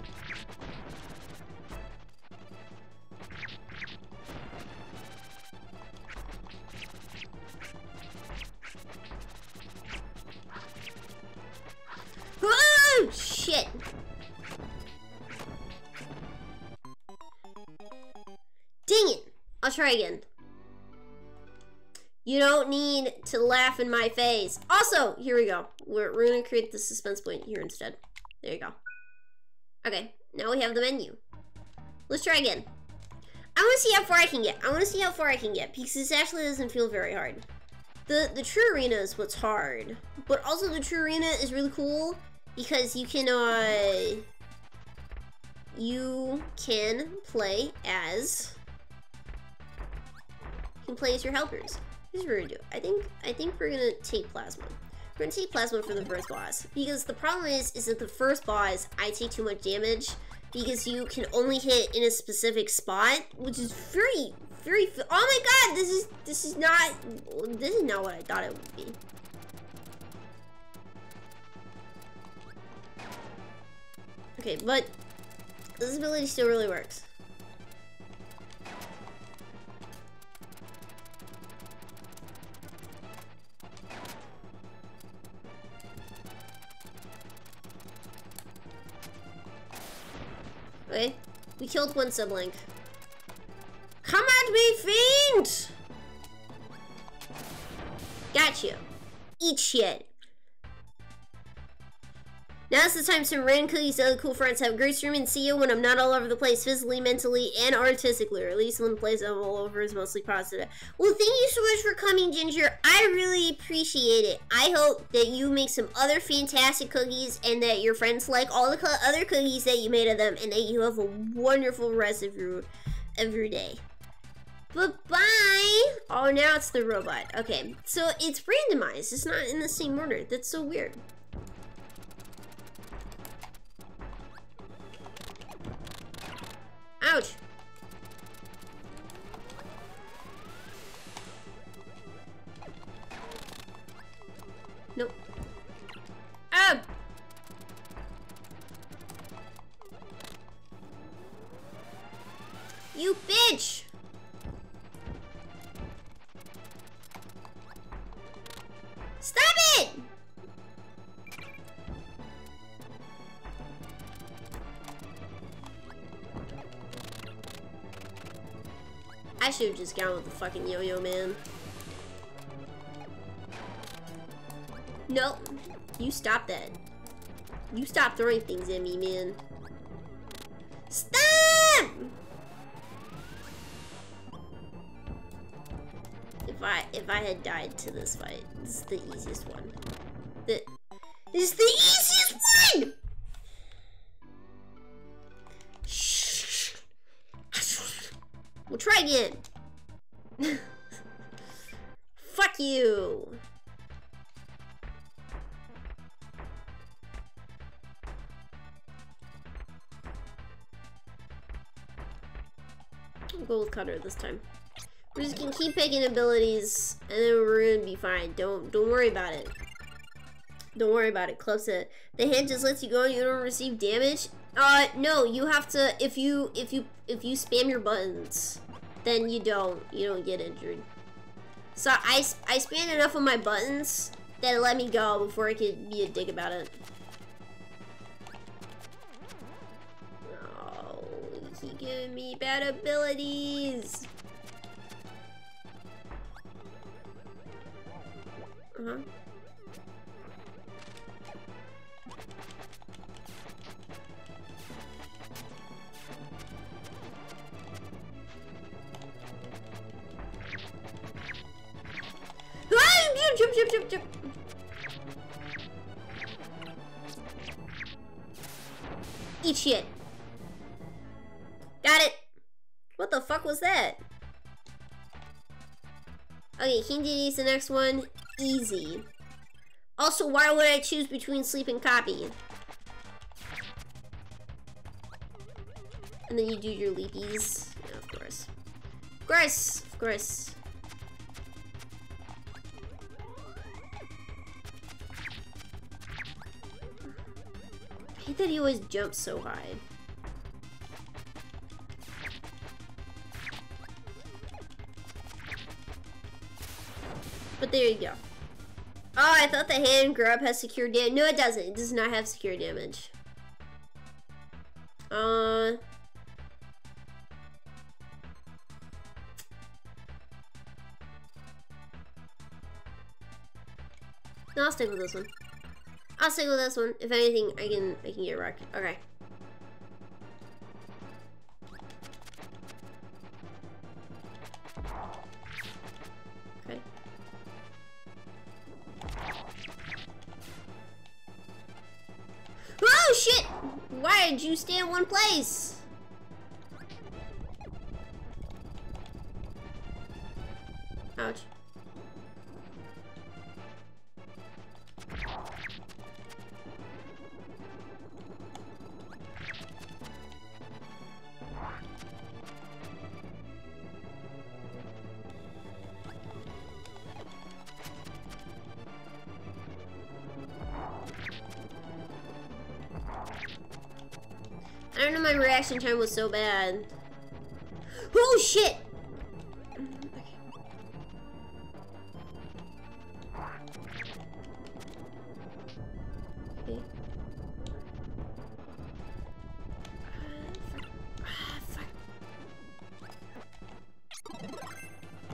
Oh, shit! Dang it! I'll try again. You don't need to laugh in my face. Also, here we go. We're gonna create the suspense point here instead. There you go. Okay, now we have the menu. Let's try again. I wanna see how far I can get. I wanna see how far I can get because this actually doesn't feel very hard. The true arena is what's hard, but also the true arena is really cool because you can play as your helpers. Here's what we're gonna do. I think we're gonna take Plasma. We're gonna take Plasma for the first boss. Because the problem is that the first boss, I take too much damage because you can only hit in a specific spot, which is very, very, oh my god, this is not what I thought it would be. Okay, but this ability still really works. Okay, we killed one sibling. Come at me, fiend! Got you. Eat shit. Now's the time to random cookies to other cool friends. Have a great stream and see you when I'm not all over the place, physically, mentally, and artistically. Or at least one place I'm all over is mostly positive. Well, thank you so much for coming, Ginger. I really appreciate it. I hope that you make some other fantastic cookies and that your friends like all the other cookies that you made of them and that you have a wonderful rest of your every day. Bye-bye! Oh, now it's the robot. Okay, so it's randomized. It's not in the same order. That's so weird. Ouch! Nope. Ah! You bitch! Stop it! I should have just gone with the fucking yo-yo, man. Nope. You stop that. You stop throwing things at me, man. Stop! If I had died to this fight, this is the easiest one. This is the easiest one! We'll try again. Fuck you. We'll go with Cutter this time. We're just gonna keep picking abilities, and then we're gonna be fine. Don't worry about it. Don't worry about it. Close it. The hand just lets you go, and you don't receive damage. No, you have to, if you spam your buttons, then you don't get injured. So I spammed enough of my buttons that it let me go before I could be a dick about it. Oh, you keep giving me bad abilities. Uh-huh. Jump. Eat shit. Got it. What the fuck was that? Okay, King Diddy is the next one. Easy. Also, why would I choose between sleep and copy? And then you do your leapies. Yeah, of course. Of course. Of course. hate that he always jumps so high. But there you go. Oh, I thought the hand grab has secure damage. No, it doesn't. It does not have secure damage. No, I'll stick with this one. I'll stick with this one. If anything, I can get wrecked. Okay. Oh shit! Why did you stay in one place? Ouch. I don't know, my reaction time was so bad. Oh shit! Okay.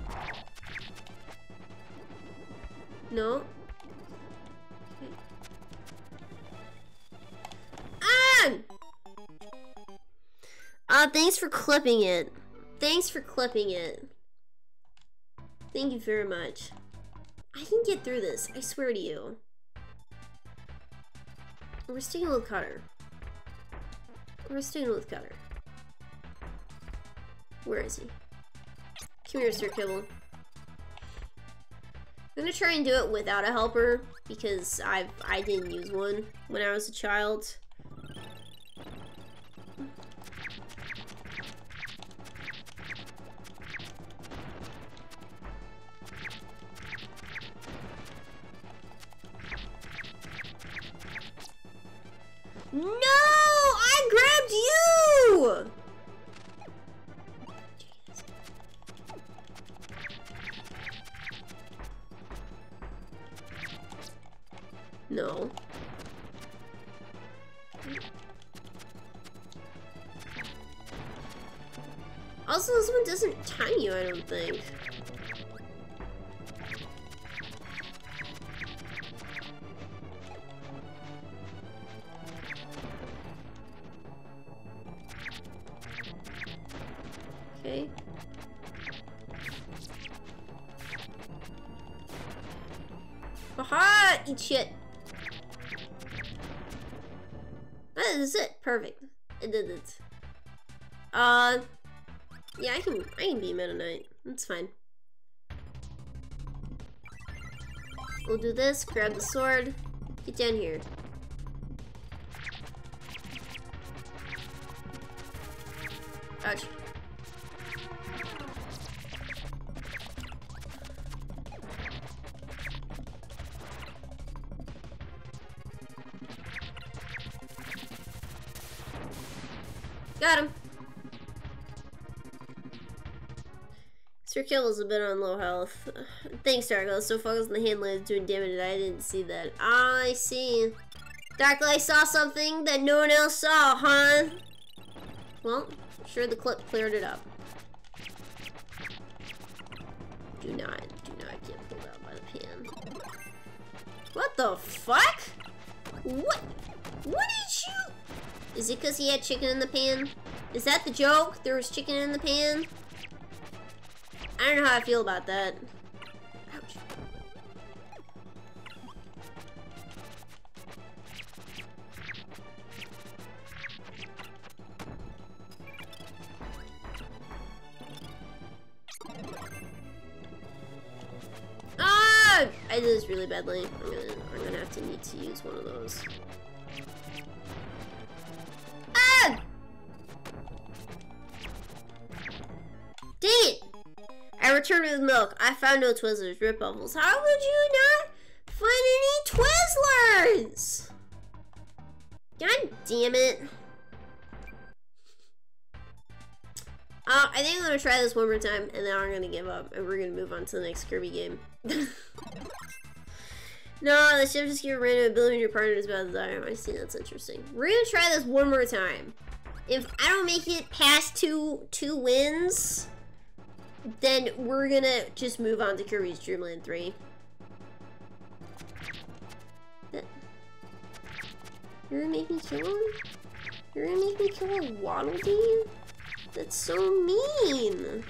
Fuck. No. Thanks for clipping it. Thanks for clipping it. Thank you very much. I can get through this, I swear to you. We're sticking with Cutter. We're sticking with Cutter. Where is he? Come here, Sir Kibble. I'm gonna try and do it without a helper because I didn't use one when I was a child. No! I grabbed you! Jesus. No. Also, this one doesn't time you, I don't think. Shit. That is it. Perfect. It did it. Yeah, I can be Meta Knight. That's fine. We'll do this, grab the sword, get down here. Ouch. Got him. Sir Kill is a bit on low health. Thanks, Darklight. So focused on the handlines doing damage that I didn't see that. I see. Darklight saw something that no one else saw, huh? Well, I'm sure the clip cleared it up. Do not get pulled out by the pan. What the fuck? What did you? Is it because he had chicken in the pan? Is that the joke? There was chicken in the pan? I don't know how I feel about that. Ouch. Ah! I did this really badly. I'm gonna have to need to use one of those. Dang it! I returned with milk. I found no Twizzlers. Rip Bubbles. How would you not find any Twizzlers? God damn it. I think I'm gonna try this one more time, and then I'm gonna give up, and we're gonna move on to the next Kirby game. No, the ship just gets random ability your partner is about to die. I see, that's interesting. We're gonna try this one more time. If I don't make it past two wins, then we're gonna just move on to Kirby's Dream Land 3. You're gonna make me kill him? You're gonna make me kill a Waddle Dee? That's so mean.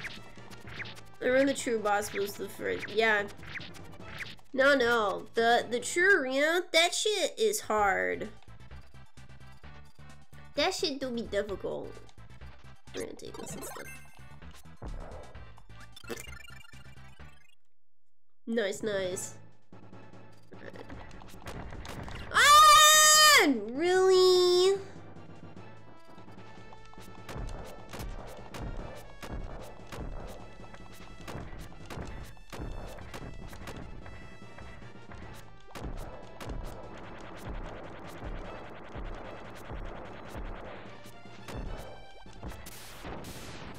I run the true boss was the first. Yeah. No. The true arena, that shit is hard. That shit do be difficult. We're gonna take this instead. Nice. Alright. Ah! Really?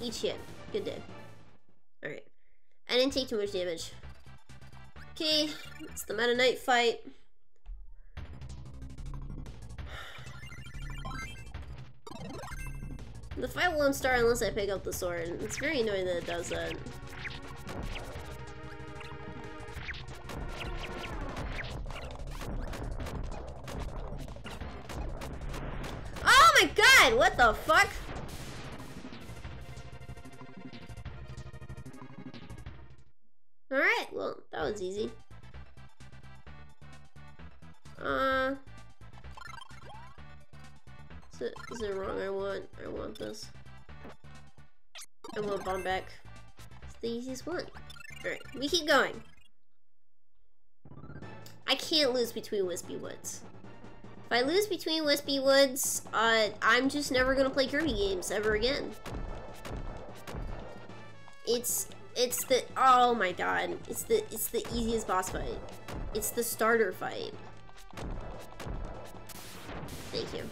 Eat shit. Good day. Alright. I didn't take too much damage. Okay, it's the Meta Knight fight. The fight won't start unless I pick up the sword. It's very annoying that it does that. Oh my god! What the fuck? Alright, well, that was easy. Is it wrong? I want this. I want bomb back. It's the easiest one. Alright, we keep going. I can't lose between Wispy Woods. If I lose between Wispy Woods, I'm just never gonna play Kirby games ever again. It's the, oh my god, it's the easiest boss fight. It's the starter fight. Thank you.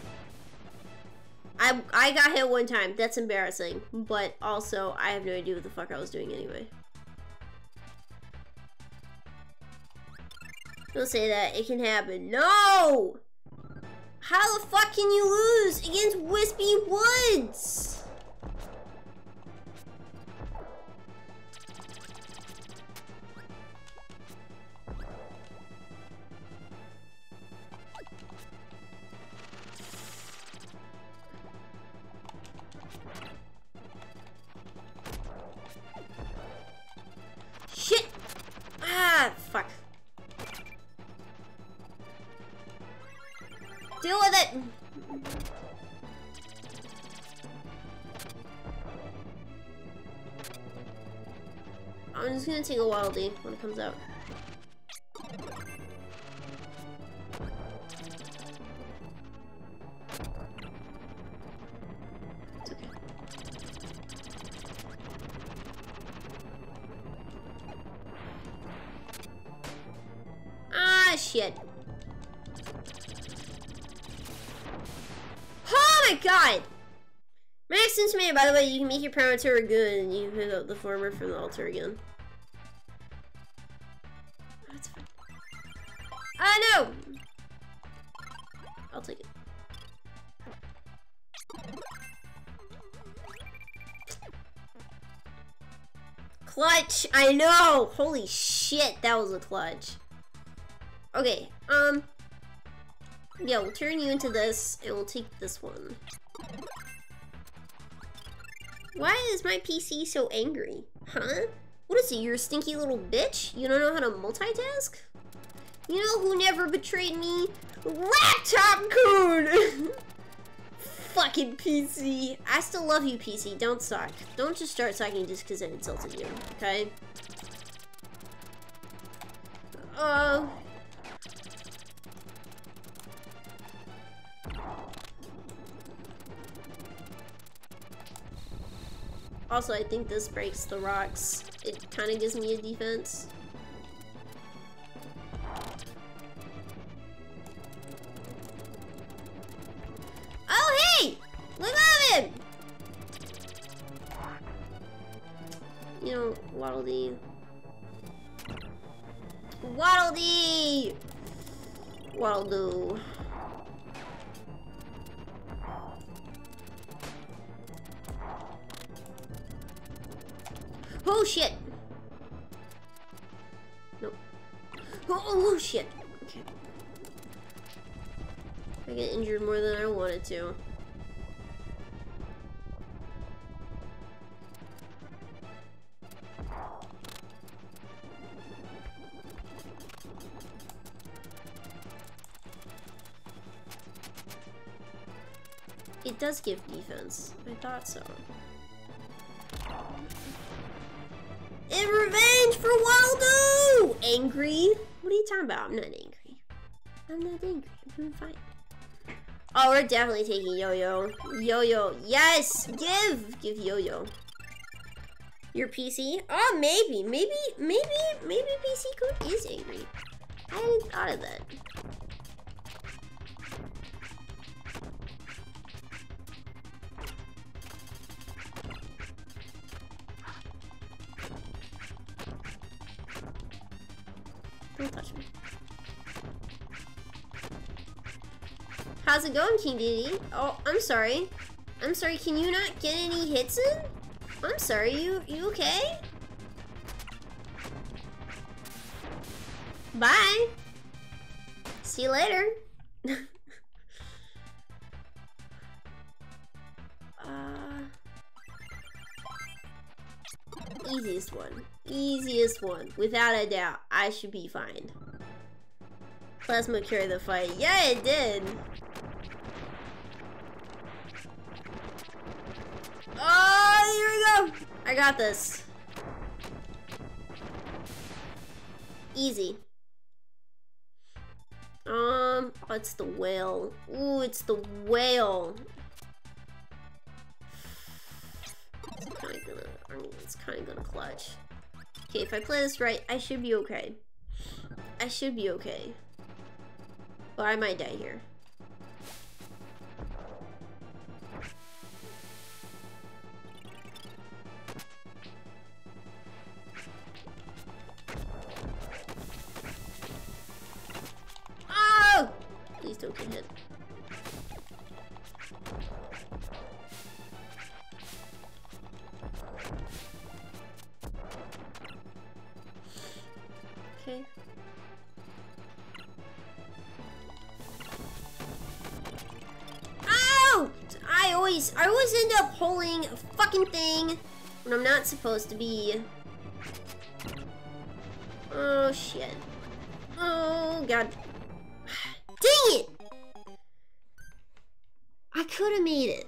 I got hit one time, that's embarrassing, but also I have no idea what the fuck I was doing anyway. Don't say that, it can happen. No! How the fuck can you lose against Wispy Woods? Take a wildy when it comes out. It's okay. Ah, shit. Oh my god! Max and Tomato, by the way, you can make your parameter a good and you can pick up the former from the altar again. I know! Holy shit, that was a clutch. Okay, yeah, we'll turn you into this, and we'll take this one. Why is my PC so angry? Huh? What is it, you're a stinky little bitch? You don't know how to multitask? You know who never betrayed me? Laptop Coon! Fucking PC. I still love you, PC. Don't suck. Don't just start sucking just because I insulted you, okay? Also, I think this breaks the rocks. It kind of gives me a defense. You know, Waddle Dee. Waddle Dee! Waddle Doo. Oh shit! Nope. Oh shit! Okay. I get injured more than I wanted to. It does give defense. I thought so. In revenge for Waldo! Angry? What are you talking about? I'm not angry. I'm not angry. I'm doing fine. Oh, we're definitely taking Yo-Yo. Yo-Yo. Yes! Give! Give Yo-Yo. Your PC? Oh, maybe. Maybe PC Code is angry. I hadn't thought of that. Don't touch me. How's it going, King Diddy? Oh, I'm sorry. I'm sorry, can you not get any hits in? I'm sorry, you okay? Bye. See you later. Easiest one. Easiest one. Without a doubt, I should be fine. Plasma carried the fight. Yeah, it did! Oh, here we go! I got this. Easy. Oh, it's the whale. Ooh, it's the whale. It's kind of gonna clutch. Okay, if I play this right, I should be okay. I should be okay. But I might die here. Oh! Please don't get hit. Okay. Ow! I always end up holding a fucking thing when I'm not supposed to be. Oh shit. Oh god. Dang it! I could have made it.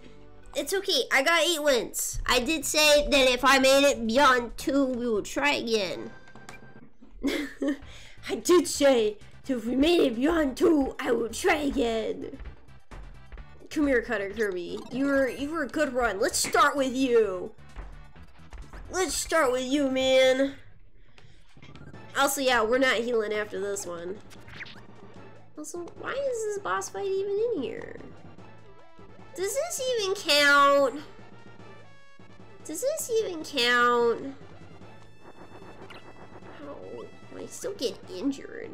It's okay, I got 8 wins. I did say that if I made it beyond 2, we would try again. I did say that if we made it beyond 2, I would try again. Come here, Cutter Kirby. You were a good run. Let's start with you. Let's start with you, man. Also, yeah, we're not healing after this one. Also, why is this boss fight even in here? Does this even count? Does this even count? I still get injured.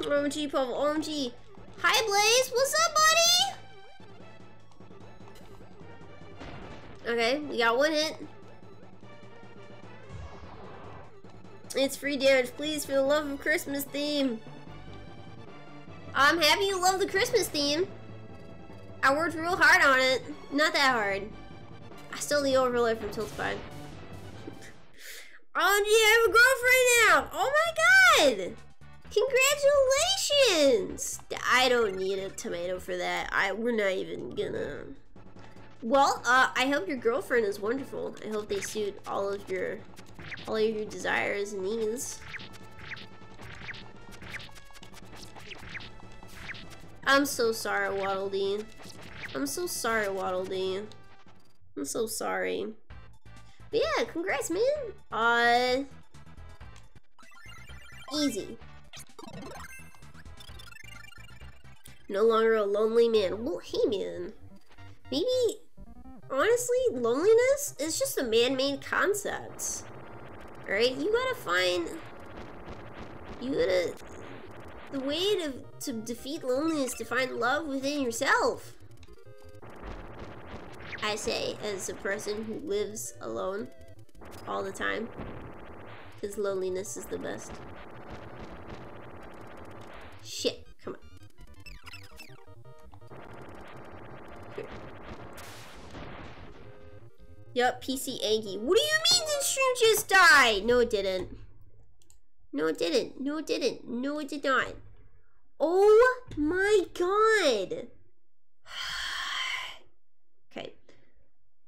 OMG, Puffle, OMG. Hi, Blaze. What's up, buddy? Okay, we got 1 hit. It's free damage. Please, for the love of Christmas theme. I'm happy you love the Christmas theme. I worked real hard on it. Not that hard. I stole the overlay from Tiltify. Oh gee, I have a girlfriend now! Oh my god! Congratulations! I don't need a tomato for that. We're not even gonna... Well, I hope your girlfriend is wonderful. I hope they suit all of your desires and needs. I'm so sorry, Waddle Dee. I'm so sorry, Waddle Dee. I'm so sorry. But yeah, congrats, man. Easy. No longer a lonely man. Well, hey, man. Maybe, honestly, loneliness is just a man-made concept. Alright, you gotta find... The way to defeat loneliness is to find love within yourself. I say, as a person who lives alone all the time. Because loneliness is the best. Shit, come on. Here. Yup, PC Angie. What do you mean this stream just died? No, it didn't. No, it didn't. No, it didn't. No, it did not. Oh my god. Okay.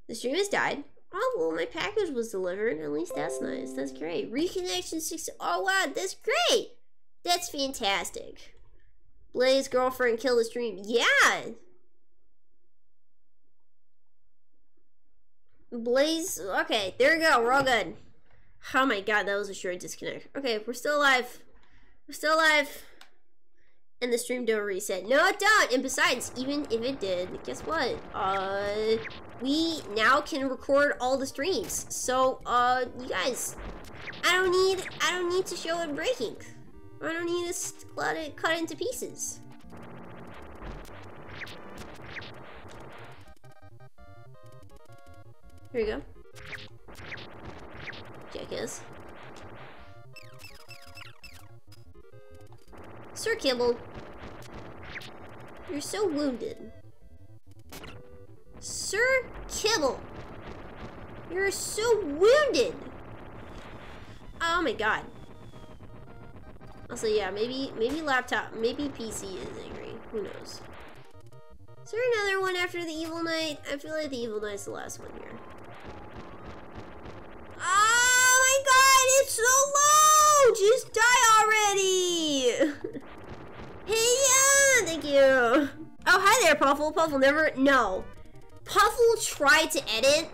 The stream has died. Oh, well, my package was delivered. At least that's nice. That's great. Reconnection 6. Oh, wow. That's great. That's fantastic. Blaze girlfriend killed the stream. Yeah. Blaze. Okay. There we go. We're all good. Oh my god, that was a sure disconnect. Okay, we're still alive. We're still alive. And the stream don't reset. No, it don't! And besides, even if it did, guess what? We now can record all the streams. So, you guys, I don't need to show it breaking. I don't need to let it cut into pieces. Here we go. Jackass. Sir Kibble, you're so wounded. Sir Kibble, you're so wounded. Oh my god. Also, yeah, maybe laptop, maybe PC is angry. Who knows? Is there another one after the Evil Knight? I feel like the Evil Knight's the last one here. God, it's so low! Just die already! Hey, yeah! Thank you! Oh, hi there, Puffle. Puffle never... No. Puffle tried to edit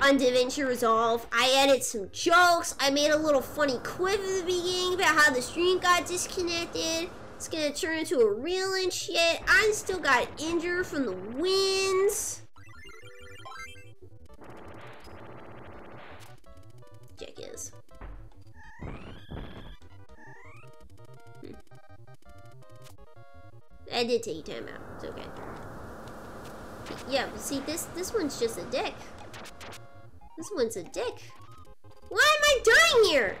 on DaVinci Resolve. I edited some jokes. I made a little funny quip at the beginning about how the stream got disconnected. It's gonna turn into a reel and shit. I still got injured from the winds. Is. I did take time out. It's okay. Yeah, but see, this one's just a dick. This one's a dick. Why am I dying here?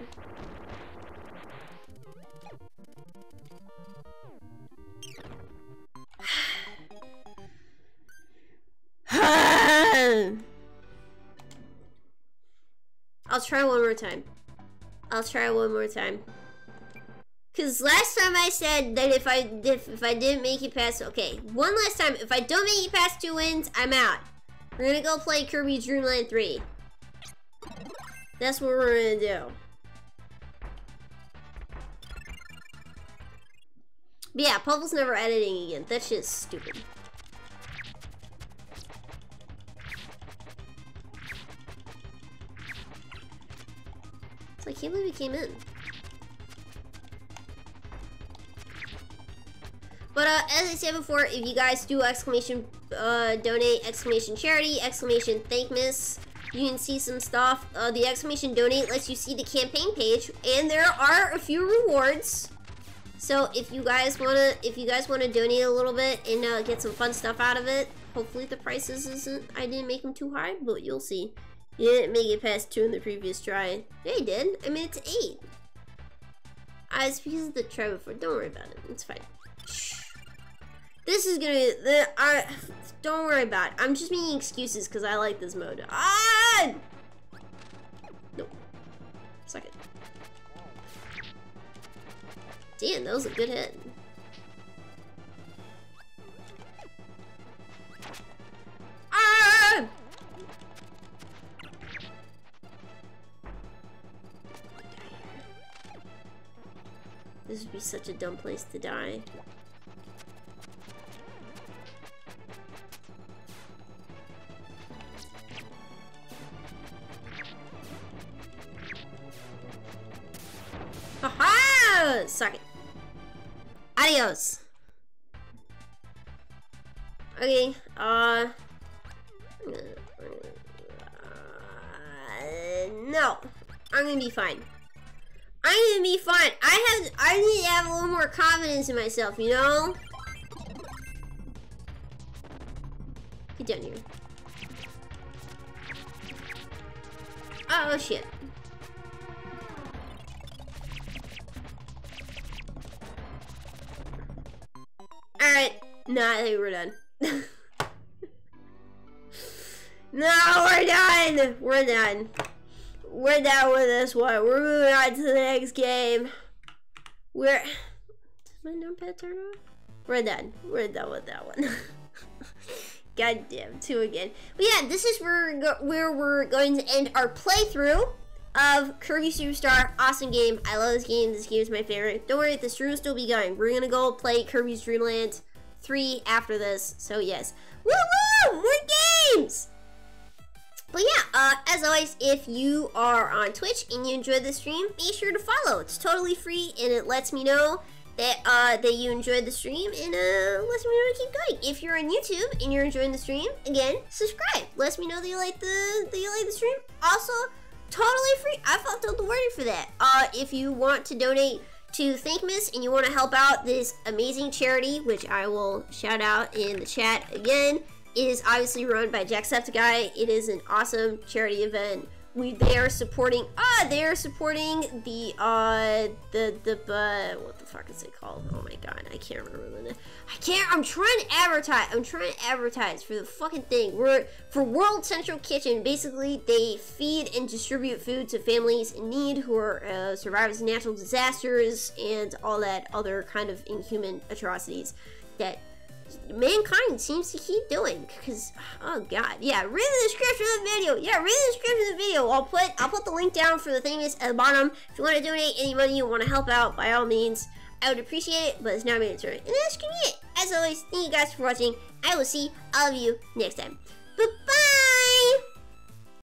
I'll try one more time. I'll try one more time. Cause last time I said that if I didn't make it past, okay, one last time. If I don't make it past 2 wins, I'm out. We're gonna go play Kirby Dream Land 3. That's what we're gonna do. But yeah, Puffle's never editing again. That shit's stupid. I can't believe he came in. But as I said before, if you guys do exclamation donate, exclamation charity, exclamation Thankmas, you can see some stuff. The exclamation donate lets you see the campaign page, and there are a few rewards. So if you guys wanna donate a little bit and get some fun stuff out of it, hopefully the prices isn't. I didn't make them too high, but you'll see. You didn't make it past 2 in the previous try. Yeah, you did. I made it to 8. It's because of the try before. Don't worry about it. It's fine. Shh. This is gonna... don't worry about it. I'm just making excuses because I like this mode. Ah! Nope. Suck it. Damn, that was a good hit. Ah! This would be such a dumb place to die. Haha! Suck it. Adios. Okay, I'm gonna No, I'm gonna be fine. I'm gonna be fine. I need to have a little more confidence in myself, you know? Get down here. Oh, shit. Alright. Nah, I think we're done. No, we're done! We're done. We're done with this one. We're moving on to the next game. We're... Does my notepad turn off? We're done. We're done with that one. Goddamn, two again. But yeah, this is where we're going to end our playthrough of Kirby Superstar. Awesome game. I love this game. This game is my favorite. Don't worry, the stream will still be going. We're gonna go play Kirby's Dream Land 3 after this. So yes. Woo-woo! More games! But yeah, as always, if you are on Twitch and you enjoyed the stream, make sure to follow. It's totally free, and it lets me know that that you enjoyed the stream, and lets me know to keep going. If you're on YouTube and you're enjoying the stream, again, subscribe. Lets me know that you like the stream. Also, totally free. I felt the wording for that. If you want to donate to Thankmas and you want to help out this amazing charity, which I will shout out in the chat again. It is obviously run by Jacksepticeye. It is an awesome charity event. They are supporting. They are supporting the what the fuck is it called? Oh my god, I can't remember the name. I'm trying to advertise. I'm trying to advertise for the fucking thing. We're for World Central Kitchen. Basically, they feed and distribute food to families in need who are survivors of natural disasters and all that other kind of inhuman atrocities that mankind seems to keep doing, because oh god. Yeah, read the description of the video. I'll put the link down for the thing is at the bottom. If you want to donate any money, you want to help out, by all means, I would appreciate it, but it's not my turn. And that's gonna be it. As always, thank you guys for watching. I will see all of you next time. Bye bye.